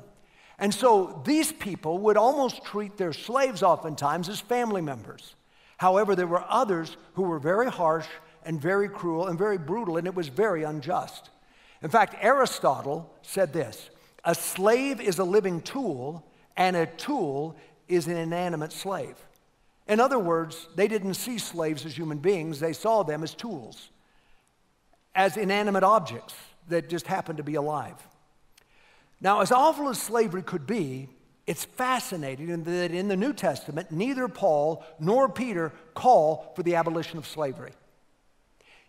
And so these people would almost treat their slaves oftentimes as family members. However, there were others who were very harsh and very cruel and very brutal, and it was very unjust. In fact, Aristotle said this, a slave is a living tool, and a tool is an inanimate slave. In other words, they didn't see slaves as human beings. They saw them as tools, as inanimate objects that just happened to be alive. Now, as awful as slavery could be, It's fascinating that in the New Testament, neither Paul nor Peter call for the abolition of slavery.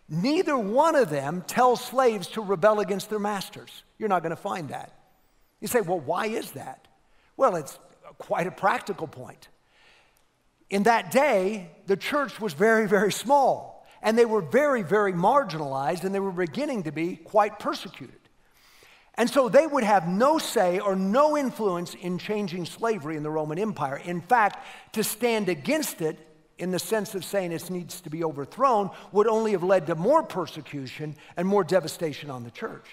Neither one of them tells slaves to rebel against their masters. You're not going to find that. You say, well, why is that? Well, it's quite a practical point. In that day, the church was very, very small, and they were very, very marginalized, and they were beginning to be quite persecuted. And so they would have no say or no influence in changing slavery in the Roman Empire. In fact, to stand against it, in the sense of saying it needs to be overthrown, would only have led to more persecution and more devastation on the church.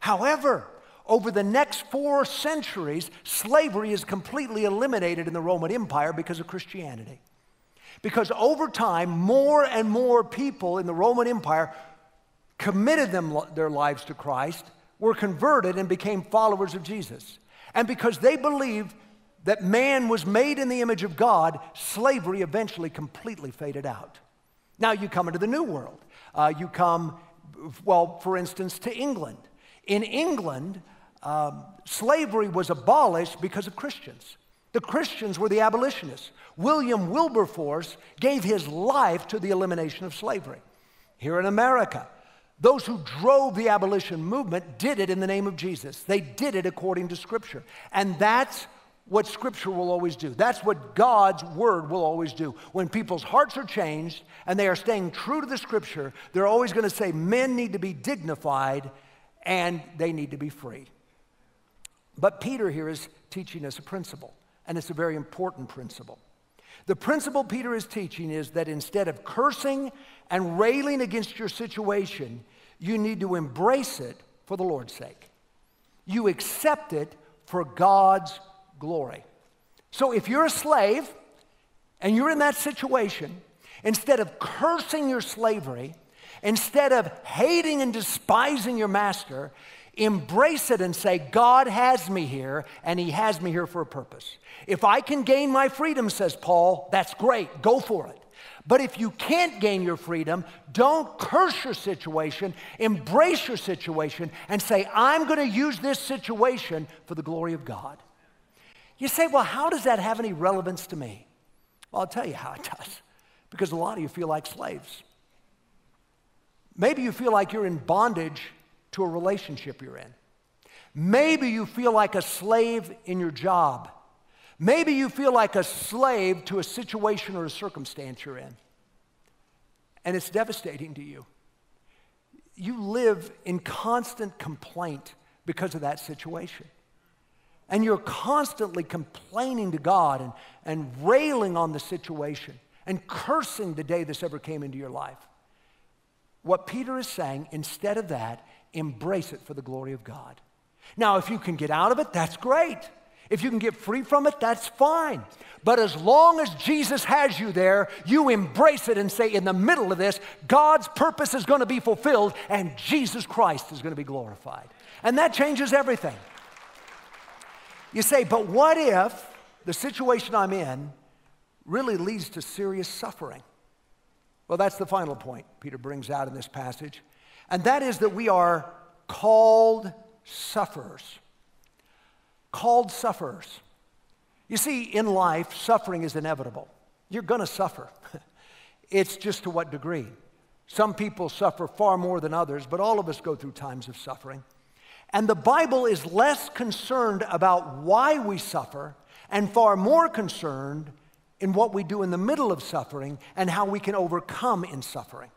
However, over the next 4 centuries, slavery is completely eliminated in the Roman Empire because of Christianity. Because over time, more and more people in the Roman Empire committed their lives to Christ, were converted, and became followers of Jesus. And because they believed that man was made in the image of God, slavery eventually completely faded out. Now you come into the New World. You come, well, for instance, to England. In England, slavery was abolished because of Christians. The Christians were the abolitionists. William Wilberforce gave his life to the elimination of slavery. Here in America, those who drove the abolition movement did it in the name of Jesus. They did it according to Scripture. And that's what Scripture will always do. That's what God's Word will always do. When people's hearts are changed and they are staying true to the Scripture, they're always going to say men need to be dignified and they need to be free. But Peter here is teaching us a principle, and it's a very important principle. The principle Peter is teaching is that instead of cursing and railing against your situation, you need to embrace it for the Lord's sake. You accept it for God's glory. So if you're a slave and you're in that situation, instead of cursing your slavery, instead of hating and despising your master, embrace it and say, God has me here, and he has me here for a purpose. If I can gain my freedom, says Paul, that's great. Go for it. But if you can't gain your freedom, don't curse your situation. Embrace your situation and say, I'm going to use this situation for the glory of God. You say, well, how does that have any relevance to me? Well, I'll tell you how it does, because a lot of you feel like slaves. Maybe you feel like you're in bondage to a relationship you're in. Maybe you feel like a slave in your job. Maybe you feel like a slave to a situation or a circumstance you're in. And it's devastating to you. You live in constant complaint because of that situation. And you're constantly complaining to God and railing on the situation and cursing the day this ever came into your life. What Peter is saying, instead of that, embrace it for the glory of God. Now, if you can get out of it, that's great. If you can get free from it, that's fine. But as long as Jesus has you there, you embrace it and say, in the middle of this, God's purpose is going to be fulfilled and Jesus Christ is going to be glorified. And that changes everything. You say, but what if the situation I'm in really leads to serious suffering? Well, that's the final point Peter brings out in this passage. And that is that we are called sufferers. Called sufferers. You see, in life, suffering is inevitable. You're going to suffer. It's just to what degree. Some people suffer far more than others, but all of us go through times of suffering. And the Bible is less concerned about why we suffer and far more concerned in what we do in the middle of suffering and how we can overcome in suffering.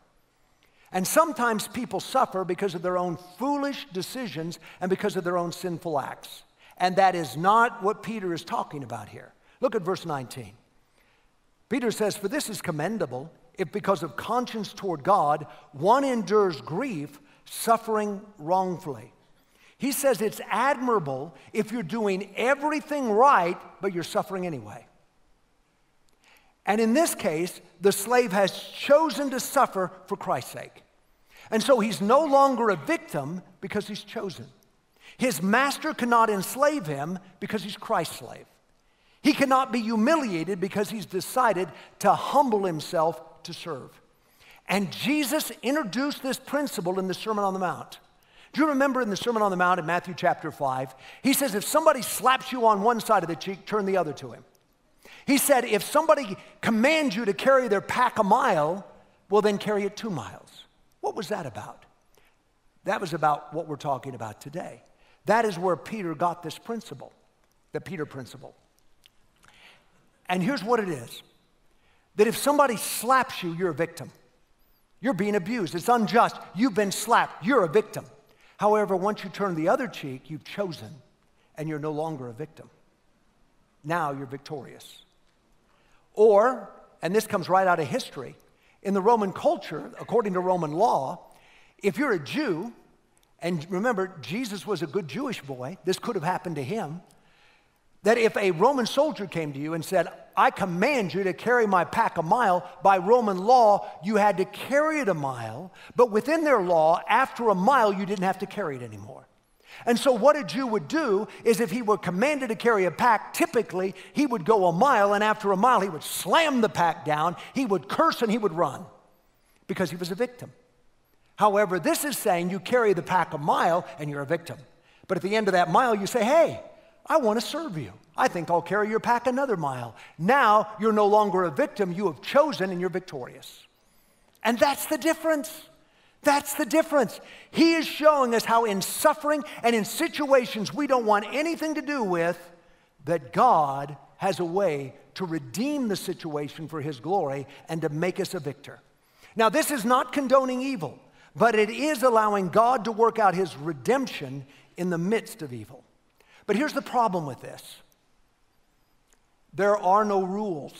And sometimes people suffer because of their own foolish decisions and because of their own sinful acts. And that is not what Peter is talking about here. Look at verse 19. Peter says, for this is commendable, if because of conscience toward God, one endures grief, suffering wrongfully. He says it's admirable if you're doing everything right, but you're suffering anyway. And in this case, the slave has chosen to suffer for Christ's sake. And so he's no longer a victim because he's chosen. His master cannot enslave him because he's Christ's slave. He cannot be humiliated because he's decided to humble himself to serve. And Jesus introduced this principle in the Sermon on the Mount. Do you remember in the Sermon on the Mount in Matthew chapter 5, he says, if somebody slaps you on one side of the cheek, turn the other to him. He said, if somebody commands you to carry their pack a mile, well, then carry it 2 miles. What was that about? That was about what we're talking about today. That is where Peter got this principle, the Peter principle. And here's what it is, that if somebody slaps you, you're a victim. You're being abused. It's unjust. You've been slapped. You're a victim. However, once you turn the other cheek, you've chosen, and you're no longer a victim. Now you're victorious. Or, and this comes right out of history, in the Roman culture, according to Roman law, if you're a Jew, and remember, Jesus was a good Jewish boy. This could have happened to him. That if a Roman soldier came to you and said, I command you to carry my pack a mile, by Roman law, you had to carry it a mile, but within their law, after a mile, you didn't have to carry it anymore. And so what a Jew would do is if he were commanded to carry a pack, typically, he would go a mile, and after a mile, he would slam the pack down, he would curse, and he would run because he was a victim. However, this is saying you carry the pack a mile, and you're a victim. But at the end of that mile, you say, hey, I want to serve you. I think I'll carry your pack another mile. Now you're no longer a victim. You have chosen and you're victorious. And that's the difference. That's the difference. He is showing us how in suffering and in situations we don't want anything to do with, that God has a way to redeem the situation for His glory and to make us a victor. Now this is not condoning evil, but it is allowing God to work out His redemption in the midst of evil. But here's the problem with this. There are no rules.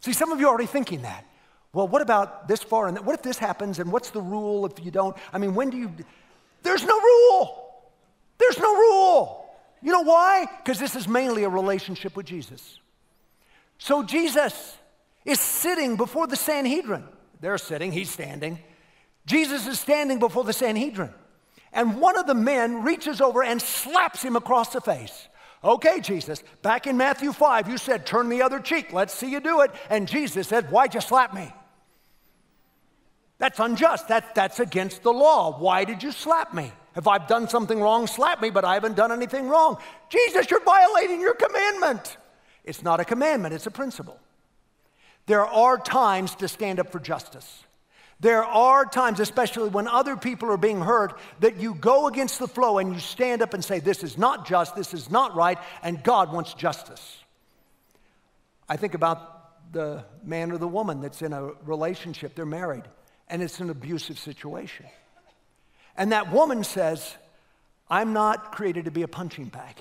See, some of you are already thinking that. Well, what about this far and that? What if this happens and what's the rule if you don't? I mean, when do you? There's no rule. There's no rule. You know why? Because this is mainly a relationship with Jesus. So Jesus is sitting before the Sanhedrin. They're sitting, He's standing. Jesus is standing before the Sanhedrin. And one of the men reaches over and slaps him across the face. Okay, Jesus, back in Matthew 5, you said, turn the other cheek. Let's see you do it. And Jesus said, why'd you slap me? That's unjust. That's against the law. Why did you slap me? If I've done something wrong, slap me, but I haven't done anything wrong. Jesus, you're violating your commandment. It's not a commandment. It's a principle. There are times to stand up for justice. There are times, especially when other people are being hurt, that you go against the flow and you stand up and say, this is not just, this is not right, and God wants justice. I think about the man or the woman that's in a relationship, they're married, and it's an abusive situation. And that woman says, I'm not created to be a punching bag.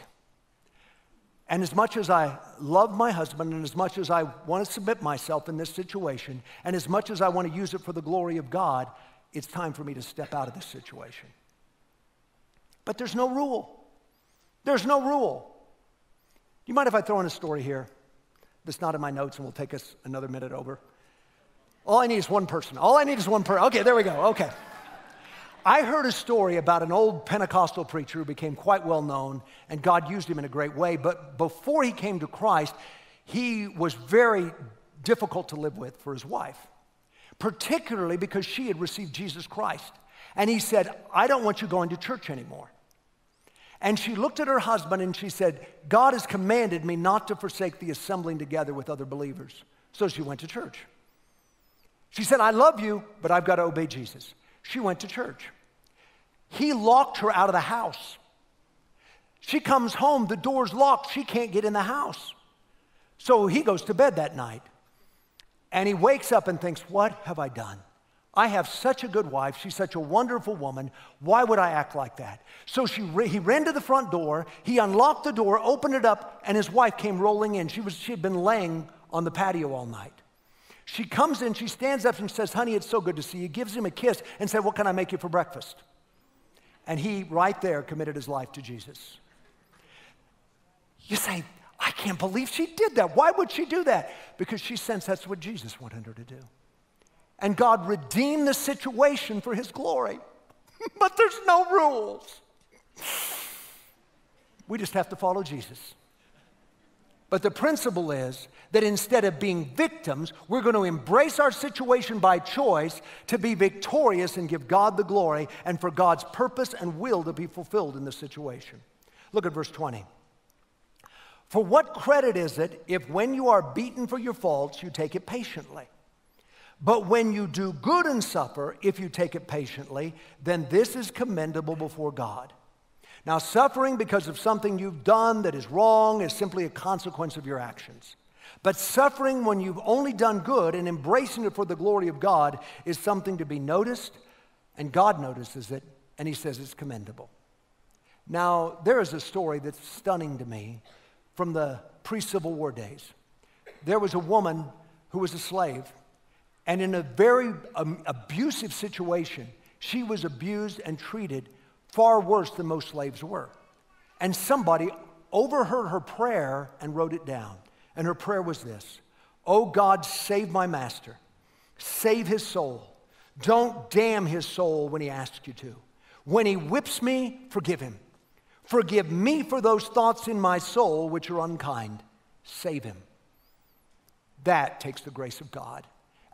And as much as I love my husband, and as much as I want to submit myself in this situation, and as much as I want to use it for the glory of God, it's time for me to step out of this situation. But there's no rule. There's no rule. Do you mind if I throw in a story here that's not in my notes and will take us another minute over? All I need is one person. All I need is one person. Okay, there we go. Okay. I heard a story about an old Pentecostal preacher who became quite well known, and God used him in a great way, but before he came to Christ, he was very difficult to live with for his wife, particularly because she had received Jesus Christ. And he said, I don't want you going to church anymore. And she looked at her husband and she said, God has commanded me not to forsake the assembling together with other believers. So she went to church. She said, I love you, but I've got to obey Jesus. She went to church. He locked her out of the house. She comes home, the door's locked. She can't get in the house. So he goes to bed that night. And he wakes up and thinks, what have I done? I have such a good wife. She's such a wonderful woman. Why would I act like that? So he ran to the front door. He unlocked the door, opened it up, and his wife came rolling in. She had been laying on the patio all night. She comes in, she stands up and says, honey, it's so good to see you. Gives him a kiss and said, what can I make you for breakfast? And he, right there, committed his life to Jesus. You say, I can't believe she did that. Why would she do that? Because she sensed that's what Jesus wanted her to do. And God redeemed the situation for His glory. But there's no rules. We just have to follow Jesus. But the principle is that instead of being victims, we're going to embrace our situation by choice to be victorious and give God the glory and for God's purpose and will to be fulfilled in the situation. Look at verse 20. For what credit is it if when you are beaten for your faults, you take it patiently? But when you do good and suffer, if you take it patiently, then this is commendable before God. Now, suffering because of something you've done that is wrong is simply a consequence of your actions. But suffering when you've only done good and embracing it for the glory of God is something to be noticed, and God notices it, and he says it's commendable. Now, there is a story that's stunning to me from the pre-Civil War days. There was a woman who was a slave, and in a very abusive situation, she was abused and treated far worse than most slaves were. And somebody overheard her prayer and wrote it down. And her prayer was this: "Oh God, save my master. Save his soul. Don't damn his soul when he asks you to. When he whips me, forgive him. Forgive me for those thoughts in my soul which are unkind. Save him." That takes the grace of God.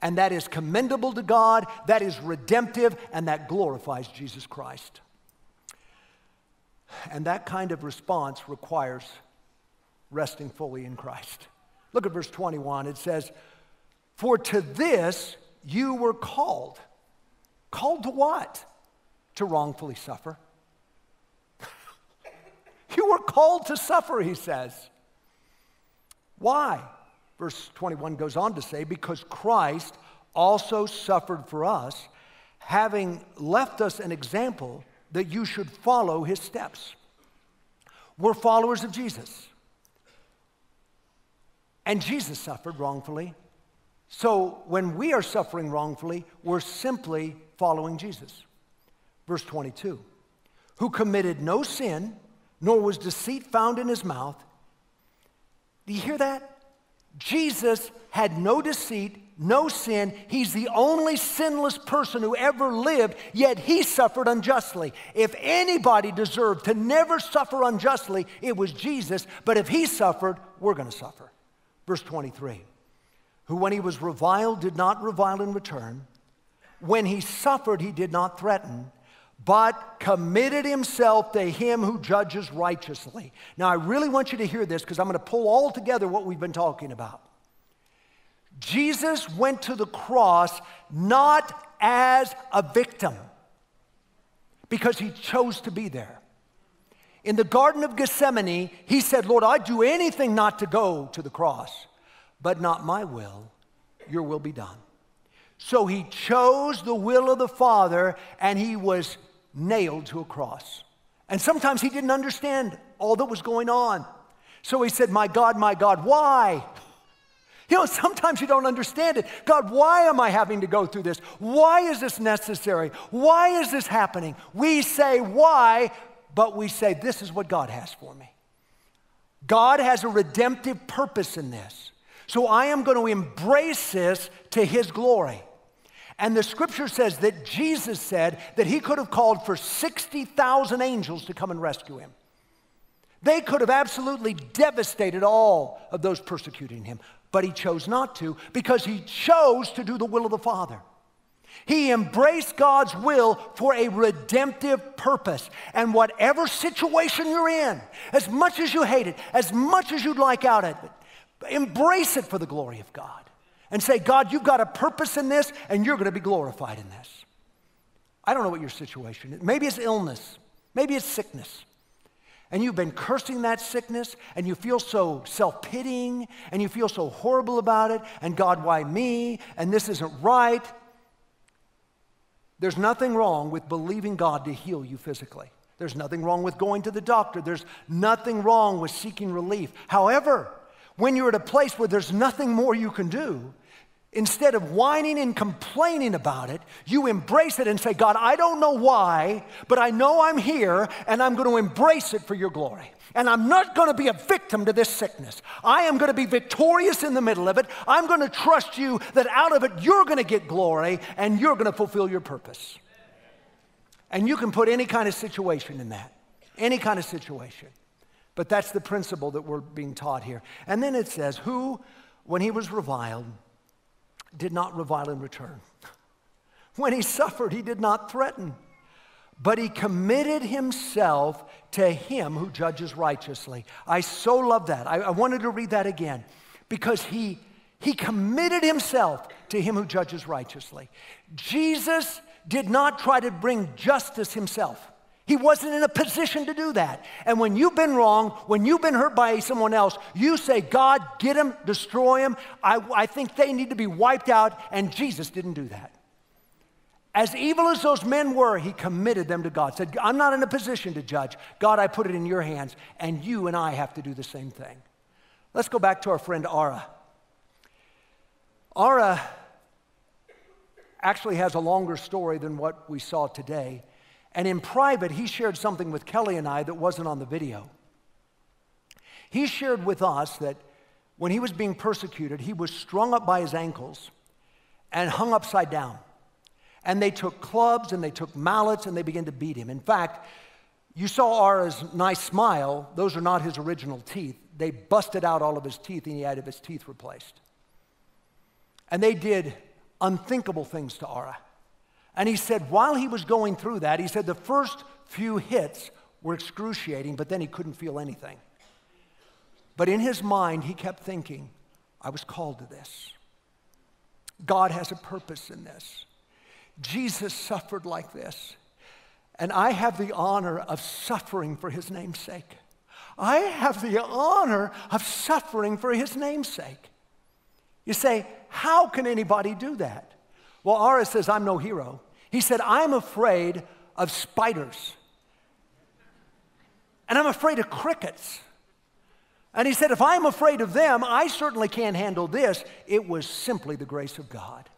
And that is commendable to God, that is redemptive, and that glorifies Jesus Christ. And that kind of response requires resting fully in Christ. Look at verse 21. It says, "For to this you were called." Called to what? To wrongfully suffer. You were called to suffer, he says. Why? Verse 21 goes on to say, because Christ also suffered for us, having left us an example that you should follow his steps. We're followers of Jesus. And Jesus suffered wrongfully. So when we are suffering wrongfully, we're simply following Jesus. Verse 22, who committed no sin, nor was deceit found in his mouth. Do you hear that? Jesus had no deceit, no sin. He's the only sinless person who ever lived, yet he suffered unjustly. If anybody deserved to never suffer unjustly, it was Jesus. But if he suffered, we're going to suffer. Verse 23, who when he was reviled did not revile in return. When he suffered, he did not threaten, but committed himself to him who judges righteously. Now, I really want you to hear this because I'm going to pull all together what we've been talking about. Jesus went to the cross not as a victim because he chose to be there. In the Garden of Gethsemane, he said, "Lord, I'd do anything not to go to the cross, but not my will, your will be done." So he chose the will of the Father and he was nailed to a cross. And sometimes he didn't understand all that was going on. So he said, my God, why?" You know, sometimes you don't understand it. God, why am I having to go through this? Why is this necessary? Why is this happening? We say why, but we say this is what God has for me. God has a redemptive purpose in this. So I am going to embrace this to his glory. And the scripture says that Jesus said that he could have called for 60,000 angels to come and rescue him. They could have absolutely devastated all of those persecuting him, but he chose not to because he chose to do the will of the Father. He embraced God's will for a redemptive purpose. And whatever situation you're in, as much as you hate it, as much as you'd like out of it, embrace it for the glory of God. And say, God, you've got a purpose in this, and you're going to be glorified in this. I don't know what your situation is. Maybe it's illness. Maybe it's sickness. And you've been cursing that sickness, and you feel so self-pitying, and you feel so horrible about it, and God, why me? And this isn't right. There's nothing wrong with believing God to heal you physically. There's nothing wrong with going to the doctor. There's nothing wrong with seeking relief. However, when you're at a place where there's nothing more you can do, instead of whining and complaining about it, you embrace it and say, God, I don't know why, but I know I'm here and I'm going to embrace it for your glory. And I'm not going to be a victim to this sickness. I am going to be victorious in the middle of it. I'm going to trust you that out of it, you're going to get glory and you're going to fulfill your purpose. And you can put any kind of situation in that, any kind of situation. But that's the principle that we're being taught here. And then it says, who, when he was reviled, did not revile in return. When he suffered, he did not threaten, but he committed himself to him who judges righteously. I so love that. I wanted to read that again, because he committed himself to him who judges righteously. Jesus did not try to bring justice himself. He wasn't in a position to do that. And when you've been wrong, when you've been hurt by someone else, you say, God, get him, destroy him. I think they need to be wiped out, and Jesus didn't do that. As evil as those men were, he committed them to God. Said, I'm not in a position to judge. God, I put it in your hands, and you and I have to do the same thing. Let's go back to our friend Ara. Ara actually has a longer story than what we saw today. And in private, he shared something with Kelly and I that wasn't on the video. He shared with us that when he was being persecuted, he was strung up by his ankles and hung upside down. And they took clubs and they took mallets and they began to beat him. In fact, you saw Ara's nice smile. Those are not his original teeth. They busted out all of his teeth, and he had his teeth replaced. And they did unthinkable things to Ara. And he said, while he was going through that, he said the first few hits were excruciating, but then he couldn't feel anything. But in his mind, he kept thinking, I was called to this. God has a purpose in this. Jesus suffered like this, and I have the honor of suffering for his name's sake. I have the honor of suffering for his name's sake. You say, how can anybody do that? Well, Ara says, I'm no hero. He said, I'm afraid of spiders. And I'm afraid of crickets. And he said, if I'm afraid of them, I certainly can't handle this. It was simply the grace of God.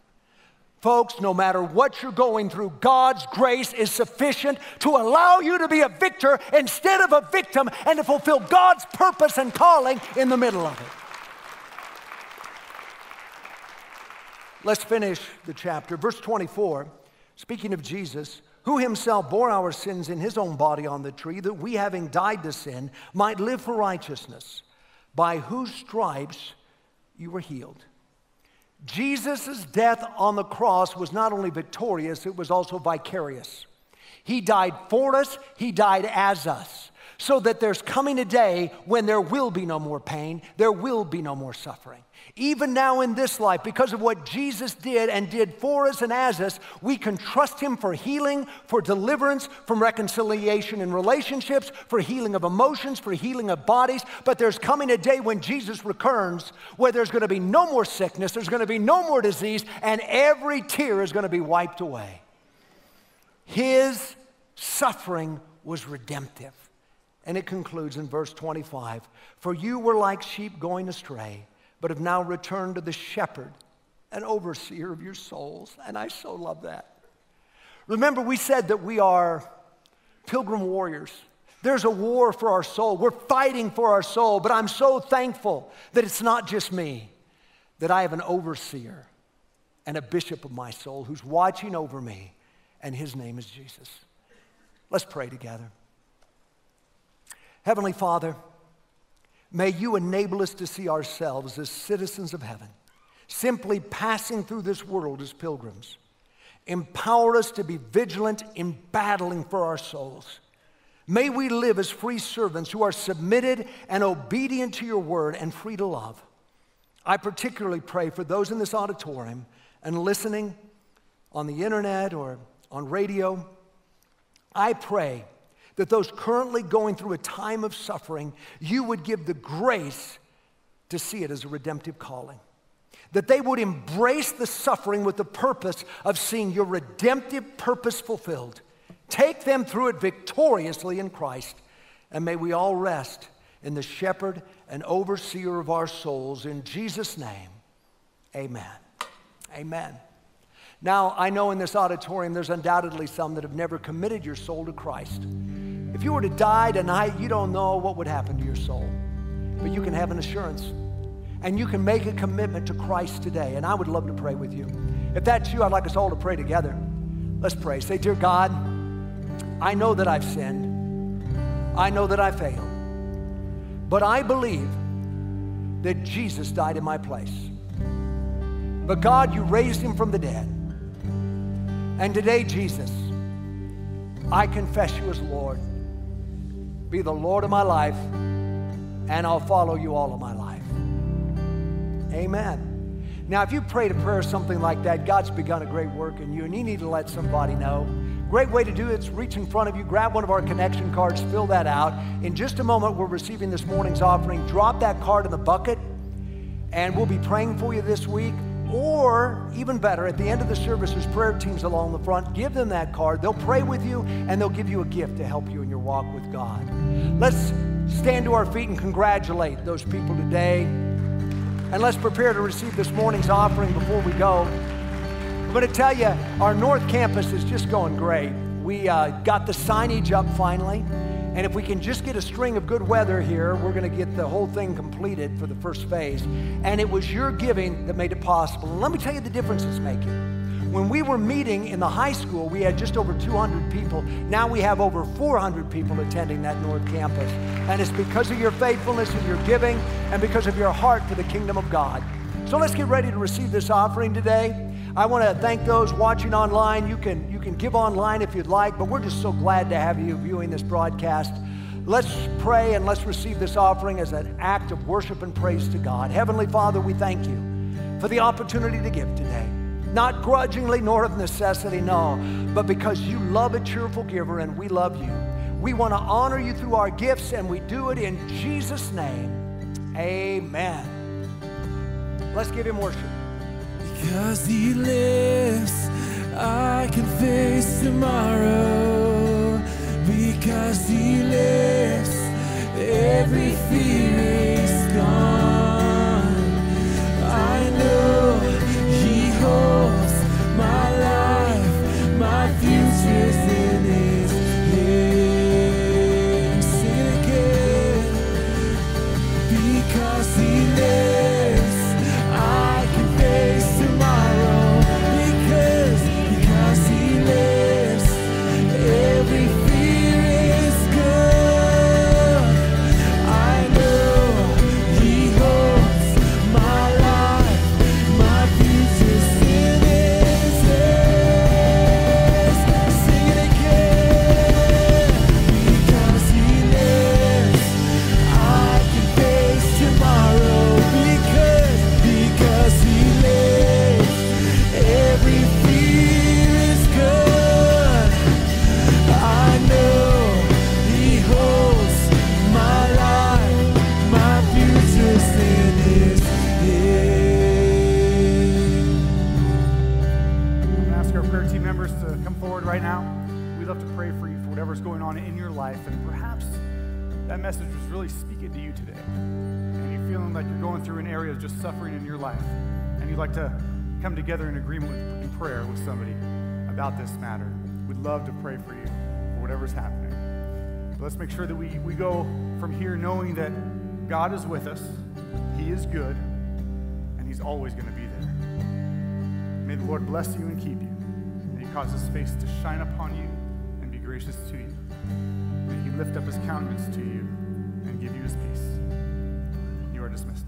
Folks, no matter what you're going through, God's grace is sufficient to allow you to be a victor instead of a victim and to fulfill God's purpose and calling in the middle of it. Let's finish the chapter. Verse 24, speaking of Jesus, who himself bore our sins in his own body on the tree, that we, having died to sin, might live for righteousness, by whose stripes you were healed. Jesus' death on the cross was not only victorious, it was also vicarious. He died for us, he died as us, so that there's coming a day when there will be no more pain, there will be no more suffering. Even now in this life, because of what Jesus did and did for us and as us, we can trust him for healing, for deliverance, from reconciliation in relationships, for healing of emotions, for healing of bodies. But there's coming a day when Jesus returns where there's going to be no more sickness, there's going to be no more disease, and every tear is going to be wiped away. His suffering was redemptive. And it concludes in verse 25, for you were like sheep going astray, but have now returned to the shepherd and overseer of your souls. And I so love that. Remember, we said that we are pilgrim warriors. There's a war for our soul. We're fighting for our soul, but I'm so thankful that it's not just me, that I have an overseer and a bishop of my soul who's watching over me, and his name is Jesus. Let's pray together. Heavenly Father, may you enable us to see ourselves as citizens of heaven, simply passing through this world as pilgrims. Empower us to be vigilant in battling for our souls. May we live as free servants who are submitted and obedient to your word and free to love. I particularly pray for those in this auditorium and listening on the internet or on radio. I pray that those currently going through a time of suffering, you would give the grace to see it as a redemptive calling. That they would embrace the suffering with the purpose of seeing your redemptive purpose fulfilled. Take them through it victoriously in Christ, and may we all rest in the shepherd and overseer of our souls. In Jesus' name, amen. Amen. Now, I know in this auditorium, there's undoubtedly some that have never committed your soul to Christ. If you were to die tonight, you don't know what would happen to your soul, but you can have an assurance, and you can make a commitment to Christ today, and I would love to pray with you. If that's you, I'd like us all to pray together. Let's pray. Say, dear God, I know that I've sinned. I know that I failed. But I believe that Jesus died in my place. But God, you raised him from the dead. And today, Jesus, I confess you as Lord. Be the Lord of my life, and I'll follow you all of my life. Amen. Now, if you prayed a prayer or something like that, God's begun a great work in you, and you need to let somebody know. Great way to do it is reach in front of you, grab one of our connection cards, fill that out. In just a moment, we're receiving this morning's offering. Drop that card in the bucket, and we'll be praying for you this week. Or, even better, at the end of the service, there's prayer teams along the front. Give them that card. They'll pray with you, and they'll give you a gift to help you in your walk with God. Let's stand to our feet and congratulate those people today. And let's prepare to receive this morning's offering before we go. I'm going to tell you, our North Campus is just going great. We got the signage up finally. And if we can just get a string of good weather here, we're going to get the whole thing completed for the first phase. And it was your giving that made it possible. And let me tell you the difference it's making. When we were meeting in the high school, we had just over 200 people. Now we have over 400 people attending that North Campus. And it's because of your faithfulness and your giving and because of your heart for the kingdom of God. So let's get ready to receive this offering today. I want to thank those watching online. You can give online if you'd like, but we're just so glad to have you viewing this broadcast. Let's pray and let's receive this offering as an act of worship and praise to God. Heavenly Father, we thank you for the opportunity to give today. Not grudgingly nor of necessity, no, but because you love a cheerful giver and we love you. We want to honor you through our gifts, and we do it in Jesus' name. Amen. Let's give him worship. Because he lives, I can face tomorrow. Because he lives, every fear is gone. I know he holds my life, my future's in his hands. Sing it again. Because he lives, just suffering in your life, and you'd like to come together in agreement in prayer with somebody about this matter. We'd love to pray for you for whatever's happening. But let's make sure that we go from here knowing that God is with us, he is good, and he's always going to be there. May the Lord bless you and keep you. May he cause his face to shine upon you and be gracious to you. May he lift up his countenance to you and give you his peace. You are dismissed.